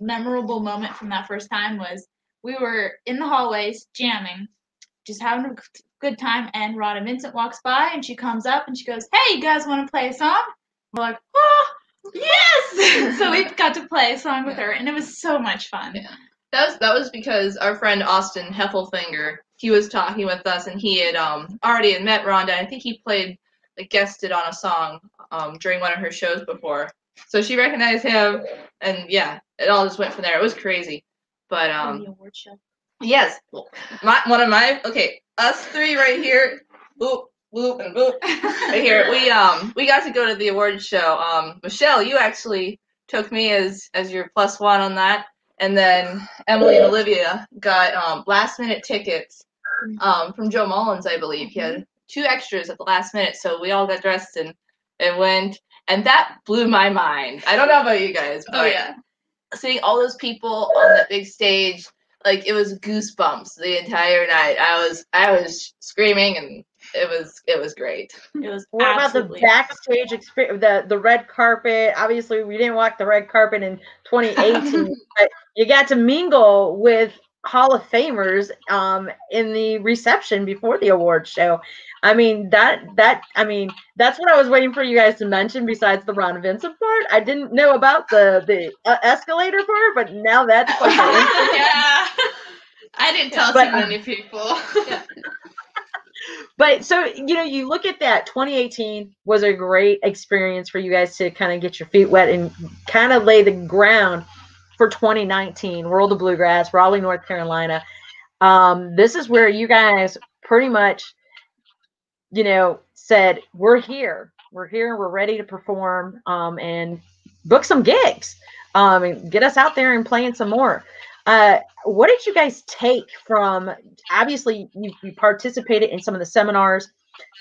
memorable moment from that first time was we were in the hallways jamming, just having a good time, and Rhonda Vincent walks by and she comes up and she goes, hey, you guys want to play a song? We're like, oh, yes! So we got to play a song with yeah. her, and it was so much fun. Yeah. That was, that was because our friend Austin Heffelfinger, he was talking with us, and he had um already had met Rhonda. I think he played, like, guested on a song um during one of her shows before. So she recognized him, and yeah, it all just went from there. It was crazy, but um, the award show. Yes, my one of my okay, us three right here, boop, boop, and boop, right here. We um, we got to go to the award show. Um, Michelle, you actually took me as as your plus one on that, and then Emily and Olivia got um last minute tickets, um, from Joe Mullins, I believe. He had two extras at the last minute, so we all got dressed and and went, and that blew my mind. I don't know about you guys, but oh yeah. Seeing all those people on that big stage, like, it was goosebumps the entire night. I was I was screaming, and it was it was great. It was. What about the backstage experience? The the red carpet. Obviously, we didn't walk the red carpet in twenty eighteen, but you got to mingle with Hall of Famers um, in the reception before the award show. I mean, that, that, I mean, that's what I was waiting for you guys to mention besides the Rhonda Vincent part. I didn't know about the, the uh, escalator part, but now that's like yeah. I didn't tell but, so many people. Yeah. But so, you know, you look at that, twenty eighteen was a great experience for you guys to kind of get your feet wet and kind of lay the ground for twenty nineteen, World of Bluegrass, Raleigh, North Carolina. Um, this is where you guys pretty much, you know, said, we're here, we're here, we're ready to perform, um, and book some gigs, um, and get us out there and playing some more. Uh, what did you guys take from, obviously you, you participated in some of the seminars,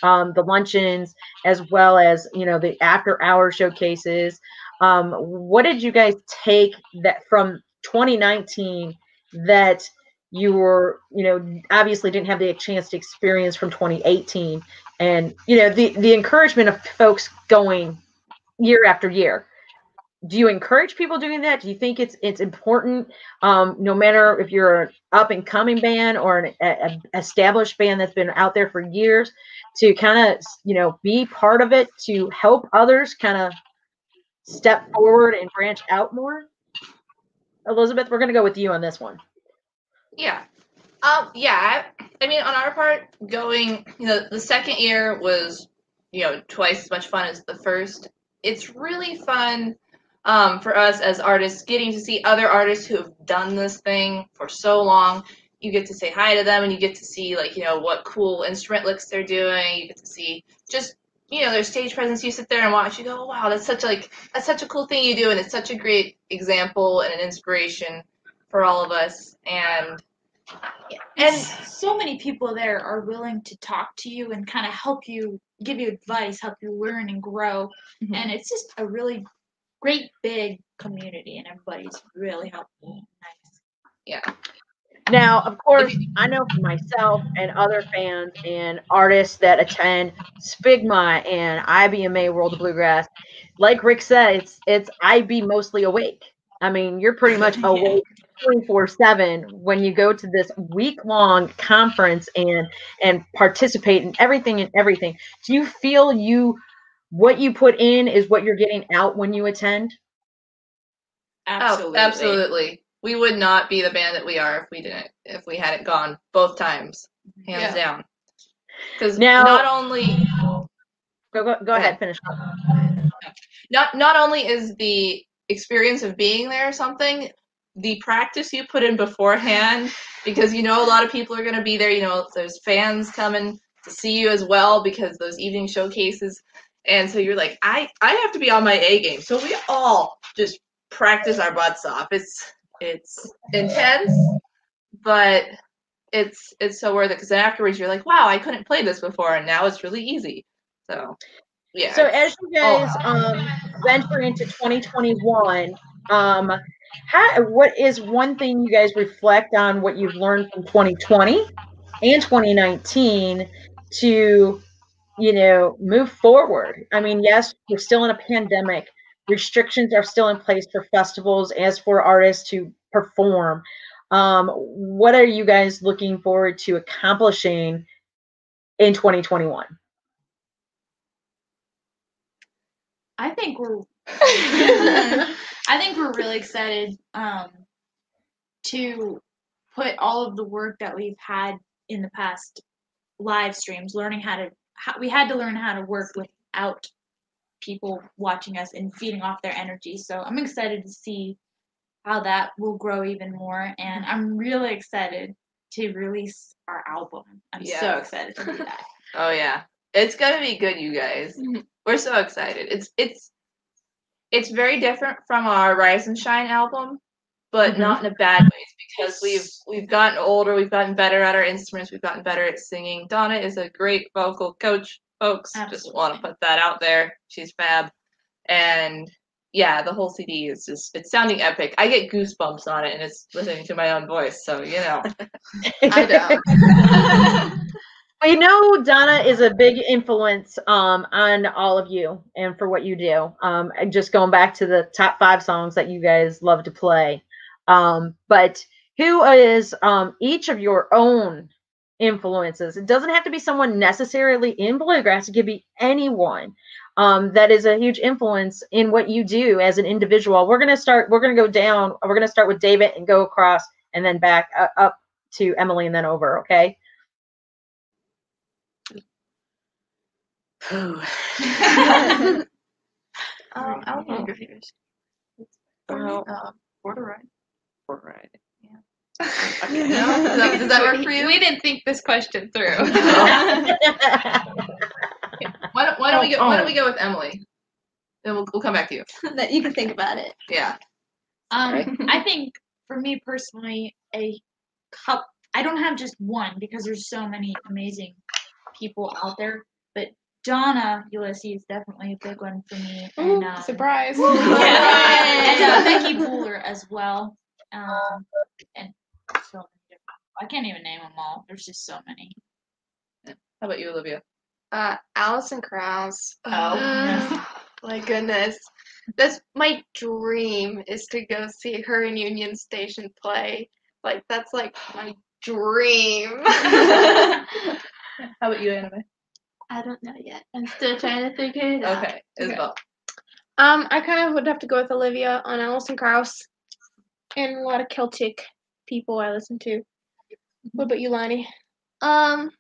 um, the luncheons, as well as, you know, the after hour showcases. Um, what did you guys take that from twenty nineteen that you were, you know, obviously didn't have the chance to experience from twenty eighteen, and, you know, the, the encouragement of folks going year after year? Do you encourage people doing that? Do you think it's, it's important, um, no matter if you're an up and coming band or an a, a established band that's been out there for years, to kind of, you know, be part of it, to help others kind of step forward and branch out more? Elizabeth, we're going to go with you on this one. Yeah. Um, yeah. I mean, on our part, going, you know, the second year was, you know, twice as much fun as the first. It's really fun um, for us as artists, getting to see other artists who have done this thing for so long, you get to say hi to them, and you get to see, like, you know, what cool instrument licks they're doing. You get to see just, you know, their stage presence. You sit there and watch. You go, oh, wow, that's such a, like, that's such a cool thing you do, and it's such a great example and an inspiration for all of us. And yeah. And so many people there are willing to talk to you and kind of help you, give you advice, help you learn and grow. Mm-hmm. And it's just a really great big community, and everybody's really helpful. Nice. Yeah. Now, of course, I know for myself and other fans and artists that attend Spigma and I B M A World of Bluegrass, like Rick said, it's it's I B mostly awake. I mean, you're pretty much awake twenty-four seven when you go to this week-long conference and and participate in everything and everything. Do you feel you what you put in is what you're getting out when you attend? Absolutely. Oh, absolutely. We would not be the band that we are if we didn't, if we hadn't gone both times, hands yeah. down. Because not only go go, go, go ahead, ahead, finish. Not not only is the experience of being there something, the practice you put in beforehand, because you know a lot of people are going to be there. You know, there's fans coming to see you as well because those evening showcases, and so you're like, I I have to be on my A game. So we all just practice our butts off. It's It's intense, but it's it's so worth it, because then afterwards you're like, wow, I couldn't play this before, and now it's really easy. So, yeah. So as you guys oh. um, venture into twenty twenty-one, um, how, what is one thing you guys reflect on what you've learned from twenty twenty and twenty nineteen to, you know, move forward? I mean, yes, we're still in a pandemic. Restrictions are still in place for festivals as for artists to perform. Um, what are you guys looking forward to accomplishing in twenty twenty-one? I think we're I think we're really excited um, to put all of the work that we've had in the past live streams, learning how to how, we had to learn how to work without people watching us and feeding off their energy. So I'm excited to see how that will grow even more, and I'm really excited to release our album. I'm yeah. so excited to do that. Oh yeah, it's gonna be good, you guys. We're so excited. It's it's it's very different from our Rise and Shine album, but mm-hmm. not in a bad way. It's because we've we've gotten older, we've gotten better at our instruments, we've gotten better at singing. Donna is a great vocal coach. Folks, absolutely. Just want to put that out there. She's fab. And yeah, the whole C D is just, it's sounding epic. I get goosebumps on it, and it's listening to my own voice. So, you know, I know. I know Donna is a big influence um, on all of you and for what you do. Um, just going back to the top five songs that you guys love to play. Um, but who is um, each of your own influences? It doesn't have to be someone necessarily in bluegrass. It could be anyone um, that is a huge influence in what you do as an individual. We're gonna start. We're gonna go down. We're gonna start with David and go across, and then back uh, up to Emily, and then over. Okay. um, I'll be your fingers. Borderline. Borderline. Yeah. Okay. No? Does, that, does that work for you? We didn't think this question through. Okay. Why don't, why don't we go? Why don't we go with Emily? Then we'll we'll come back to you. That you can think about it. Yeah. Um, right. I think for me personally, a cup. I don't have just one, because there's so many amazing people out there. But Donna Ulisse is definitely a big one for me. Ooh, and, um, surprise! Yeah. And uh, Becky Buller as well. Um, and so many different. I can't even name them all. There's just so many. How about you, Olivia? Uh, Alison Krauss. Oh, oh my goodness! That's my dream, is to go see her in Union Station play. Like, that's like my dream. How about you, Anime? I don't know yet. I'm still trying to figure it out. Okay, Isabel. Okay. Um, I kind of would have to go with Olivia on Alison Krauss. And a lot of Celtic people I listen to. What about you, Lonnie? Um,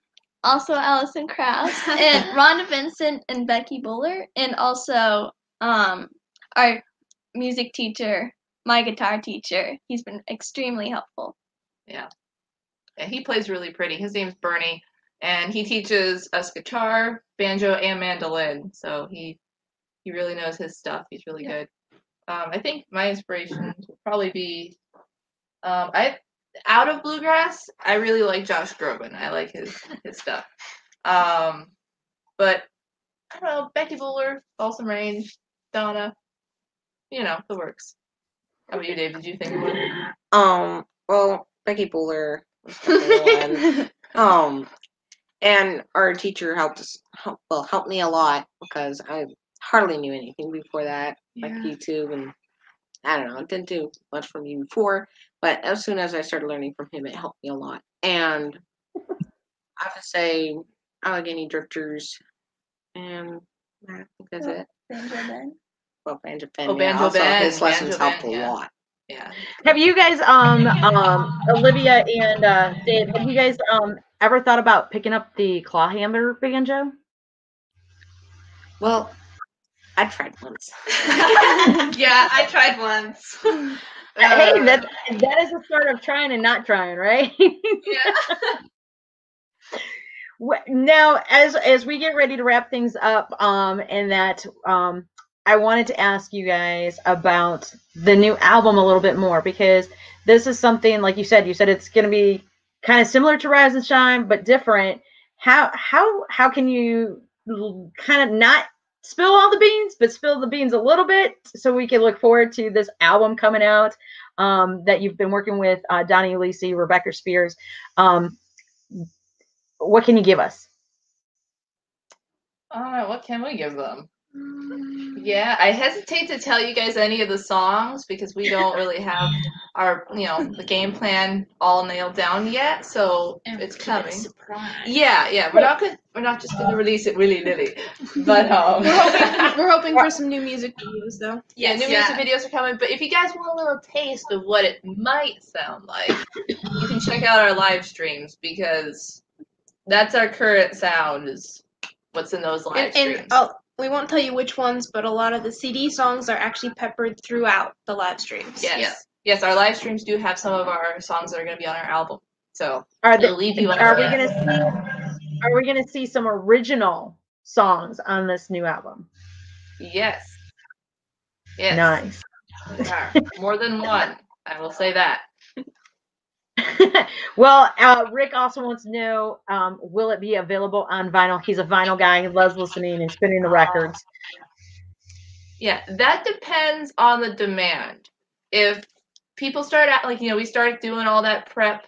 also Alison Krauss and Rhonda Vincent and Becky Buller, and also um our music teacher, my guitar teacher. He's been extremely helpful. Yeah. and he plays really pretty. His name's Bernie, and he teaches us guitar, banjo, and mandolin. So he he really knows his stuff. He's really yeah. good. Um, I think my inspiration would probably be um, I out of bluegrass. I really like Josh Groban. I like his his stuff. Um, but I don't know, Becky Buller, Balsam Range, Donna, you know, the works. How about you, Dave? Did you think of one? Um, well, Becky Buller was the one. Um, and our teacher helped us, help, well, helped me a lot because I hardly knew anything before that, yeah. like YouTube, and I don't know, I didn't do much from you before, but as soon as I started learning from him, it helped me a lot. And I have to say Allegheny Drifters, and I think that's oh, it. Banjo Ben. Well, Banjo Ben. Oh, Banjo also, Ben. His lessons Banjo helped Ben, a yeah. lot. Yeah. Have you guys, um, um, Olivia and uh, Dave, have you guys um ever thought about picking up the clawhammer banjo? Well, I tried once. yeah, I tried once. Hey, uh, that that is the start of trying and not trying, right? yeah. Now, as as we get ready to wrap things up, um, and that, um, I wanted to ask you guys about the new album a little bit more, because this is something, like you said, you said it's going to be kind of similar to Rise and Shine, but different. How how how can you kind of not spill all the beans, but spill the beans a little bit, so we can look forward to this album coming out, um, that you've been working with uh, Donna Ulisse, Rebecca Spears. Um, What can you give us? Uh, what can we give them? Yeah, I hesitate to tell you guys any of the songs because we don't really have our, you know, the game plan all nailed down yet. So and it's coming. Surprise. Yeah, yeah. We're not gonna, we're not just gonna release it willy nilly. But um, we're hoping we're hoping for some new music videos though. Yeah, new yeah. music videos are coming. But if you guys want a little taste of what it might sound like, you can check out our live streams, because that's our current sound, is what's in those live and, streams. And oh, we won't tell you which ones, but a lot of the C D songs are actually peppered throughout the live streams. Yes. Yes, yes, our live streams do have some of our songs that are going to be on our album. So are they, leave you are we going to see are we going to see some original songs on this new album? Yes. Yes. Nice. Right. More than one. I will say that. Well, uh, Rick also wants to know, um, will it be available on vinyl? He's a vinyl guy. He loves listening and spinning the records. Yeah, that depends on the demand. If people start out, like, you know, we start doing all that prep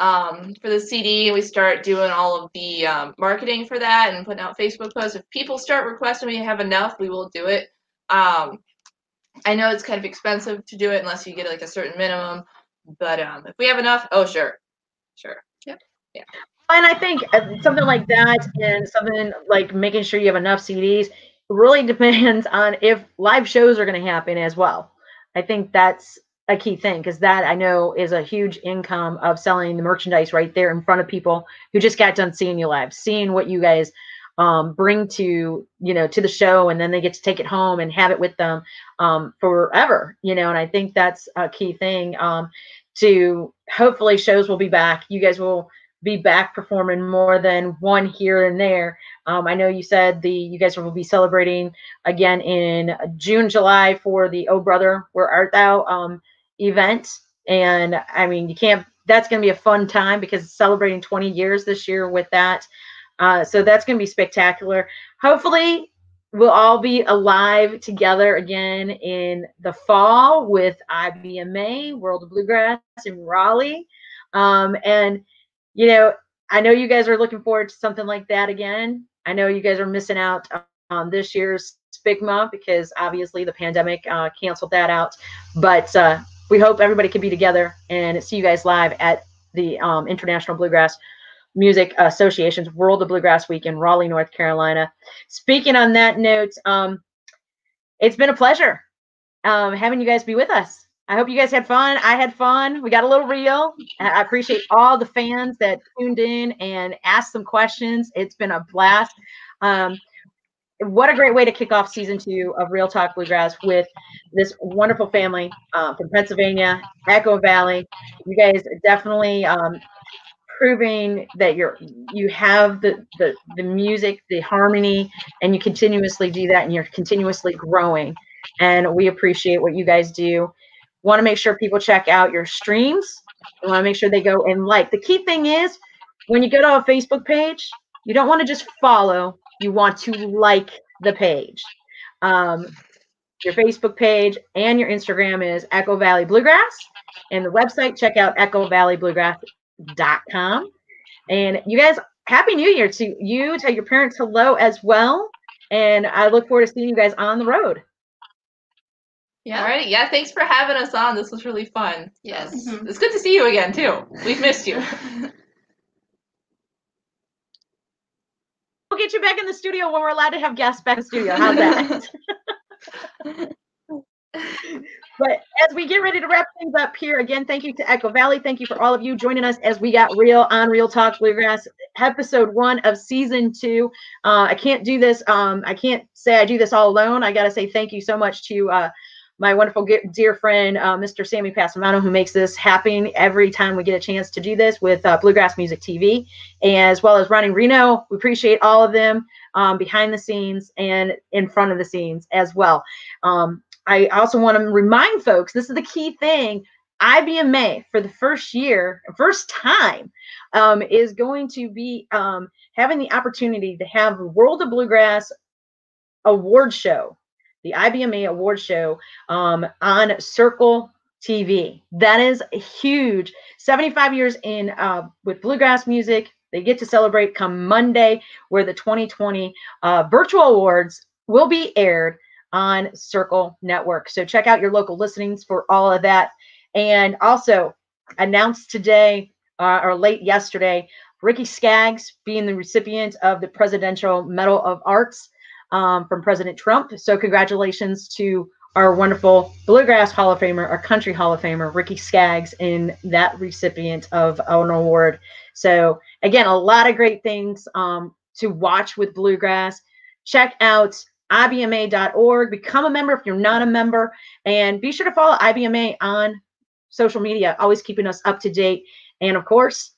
um, for the C D, and we start doing all of the um, marketing for that and putting out Facebook posts. If people start requesting we have enough, we will do it. Um, I know it's kind of expensive to do it unless you get like a certain minimum. But um, if we have enough, oh, sure. Sure. Yep. Yeah. And I think something like that, and something like making sure you have enough C Ds, really depends on if live shows are going to happen as well. I think that's a key thing, because that, I know, is a huge income of selling the merchandise right there in front of people who just got done seeing you live, seeing what you guys um, bring to, you know, to the show, and then they get to take it home and have it with them um, forever, you know, and I think that's a key thing. Um, to hopefully shows will be back. You guys will be back performing more than one here and there. Um, I know you said the you guys will be celebrating again in June, July for the Oh Brother, Where Art Thou um, event. And I mean, you can't, that's going to be a fun time because it's celebrating twenty years this year with that. Uh, so that's going to be spectacular. Hopefully we'll all be alive together again in the fall with I B M A, World of Bluegrass in Raleigh. Um, and, you know, I know you guys are looking forward to something like that again. I know you guys are missing out on this year's Spigma because obviously the pandemic uh, canceled that out. But uh, we hope everybody can be together and see you guys live at the um, International Bluegrass Music Association's World of Bluegrass Week in Raleigh, North Carolina. Speaking on that note, um, it's been a pleasure um, having you guys be with us. I hope you guys had fun. I had fun. We got a little real. I appreciate all the fans that tuned in and asked some questions. It's been a blast. Um, what a great way to kick off season two of Real Talk Bluegrass with this wonderful family uh, from Pennsylvania, Echo Valley. You guys definitely um, proving that you're you have the, the the music, the harmony, and you continuously do that, and you're continuously growing. And we appreciate what you guys do. Want to make sure people check out your streams. We want to make sure they go and like. The key thing is, when you go to a Facebook page, you don't want to just follow. You want to like the page. Um, your Facebook page and your Instagram is Echo Valley Bluegrass. And the website, check out echo valley bluegrass dot com. And you guys, Happy New Year to you. Tell your parents hello as well. And I look forward to seeing you guys on the road. Yeah. All right. Yeah. Thanks for having us on. This was really fun. Yes. Mm-hmm. It's good to see you again, too. We've missed you. We'll get you back in the studio when we're allowed to have guests back in the studio. How's that? But as we get ready to wrap things up here, again, thank you to Echo Valley. Thank you for all of you joining us as we got real on Real Talk Bluegrass, episode one of season two. Uh, I can't do this. Um, I can't say I do this all alone. I got to say thank you so much to uh, my wonderful dear friend, uh, Mister Sammy Passamano, who makes this happen every time we get a chance to do this with uh, Bluegrass Music T V, as well as Ronnie Reno. We appreciate all of them um, behind the scenes and in front of the scenes as well. Um, I also want to remind folks, this is the key thing, I B M A for the first year, first time, um, is going to be um, having the opportunity to have the World of Bluegrass award show, the I B M A award show um, on Circle T V. That is huge. seventy-five years in uh, with bluegrass music. They get to celebrate come Monday, where the twenty twenty uh, virtual awards will be aired on Circle Network. So check out your local listings for all of that. And also announced today uh, or late yesterday, Ricky Skaggs being the recipient of the Presidential Medal of Arts um, from President Trump. So congratulations to our wonderful Bluegrass Hall of Famer, our Country Hall of Famer, Ricky Skaggs, in that recipient of an award. So again, a lot of great things um, to watch with Bluegrass. Check out I B M A dot org. Become a member if you're not a member, and be sure to follow I B M A on social media, always keeping us up to date. And of course,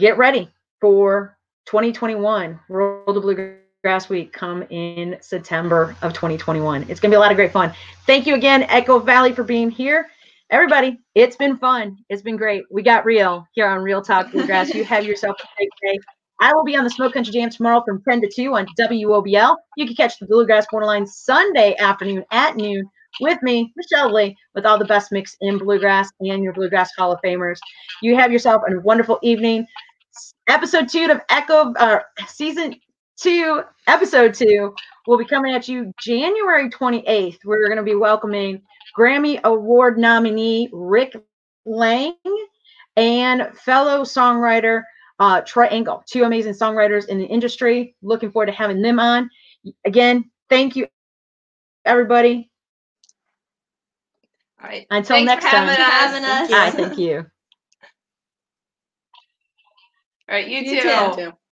get ready for twenty twenty-one World of Bluegrass Week come in September of twenty twenty-one. It's going to be a lot of great fun. Thank you again, Echo Valley, for being here. Everybody, it's been fun. It's been great. We got real here on Real Talk Bluegrass. You have yourself a great day. I will be on the Smoke Country Jam tomorrow from ten to two on W O B L. You can catch the Bluegrass Borderline Sunday afternoon at noon with me, Michelle Lee, with all the best mix in bluegrass and your Bluegrass Hall of Famers. You have yourself a wonderful evening. Episode two of Echo, uh, season two, episode two will be coming at you January twenty-eighth. We're going to be welcoming Grammy Award nominee Rick Lang and fellow songwriter Uh, Troy Engel, two amazing songwriters in the industry. Looking forward to having them on. Again, thank you, everybody. All right. Until Thanks next for time. Having us. Thank you. Thank you. All right. You, you too. too.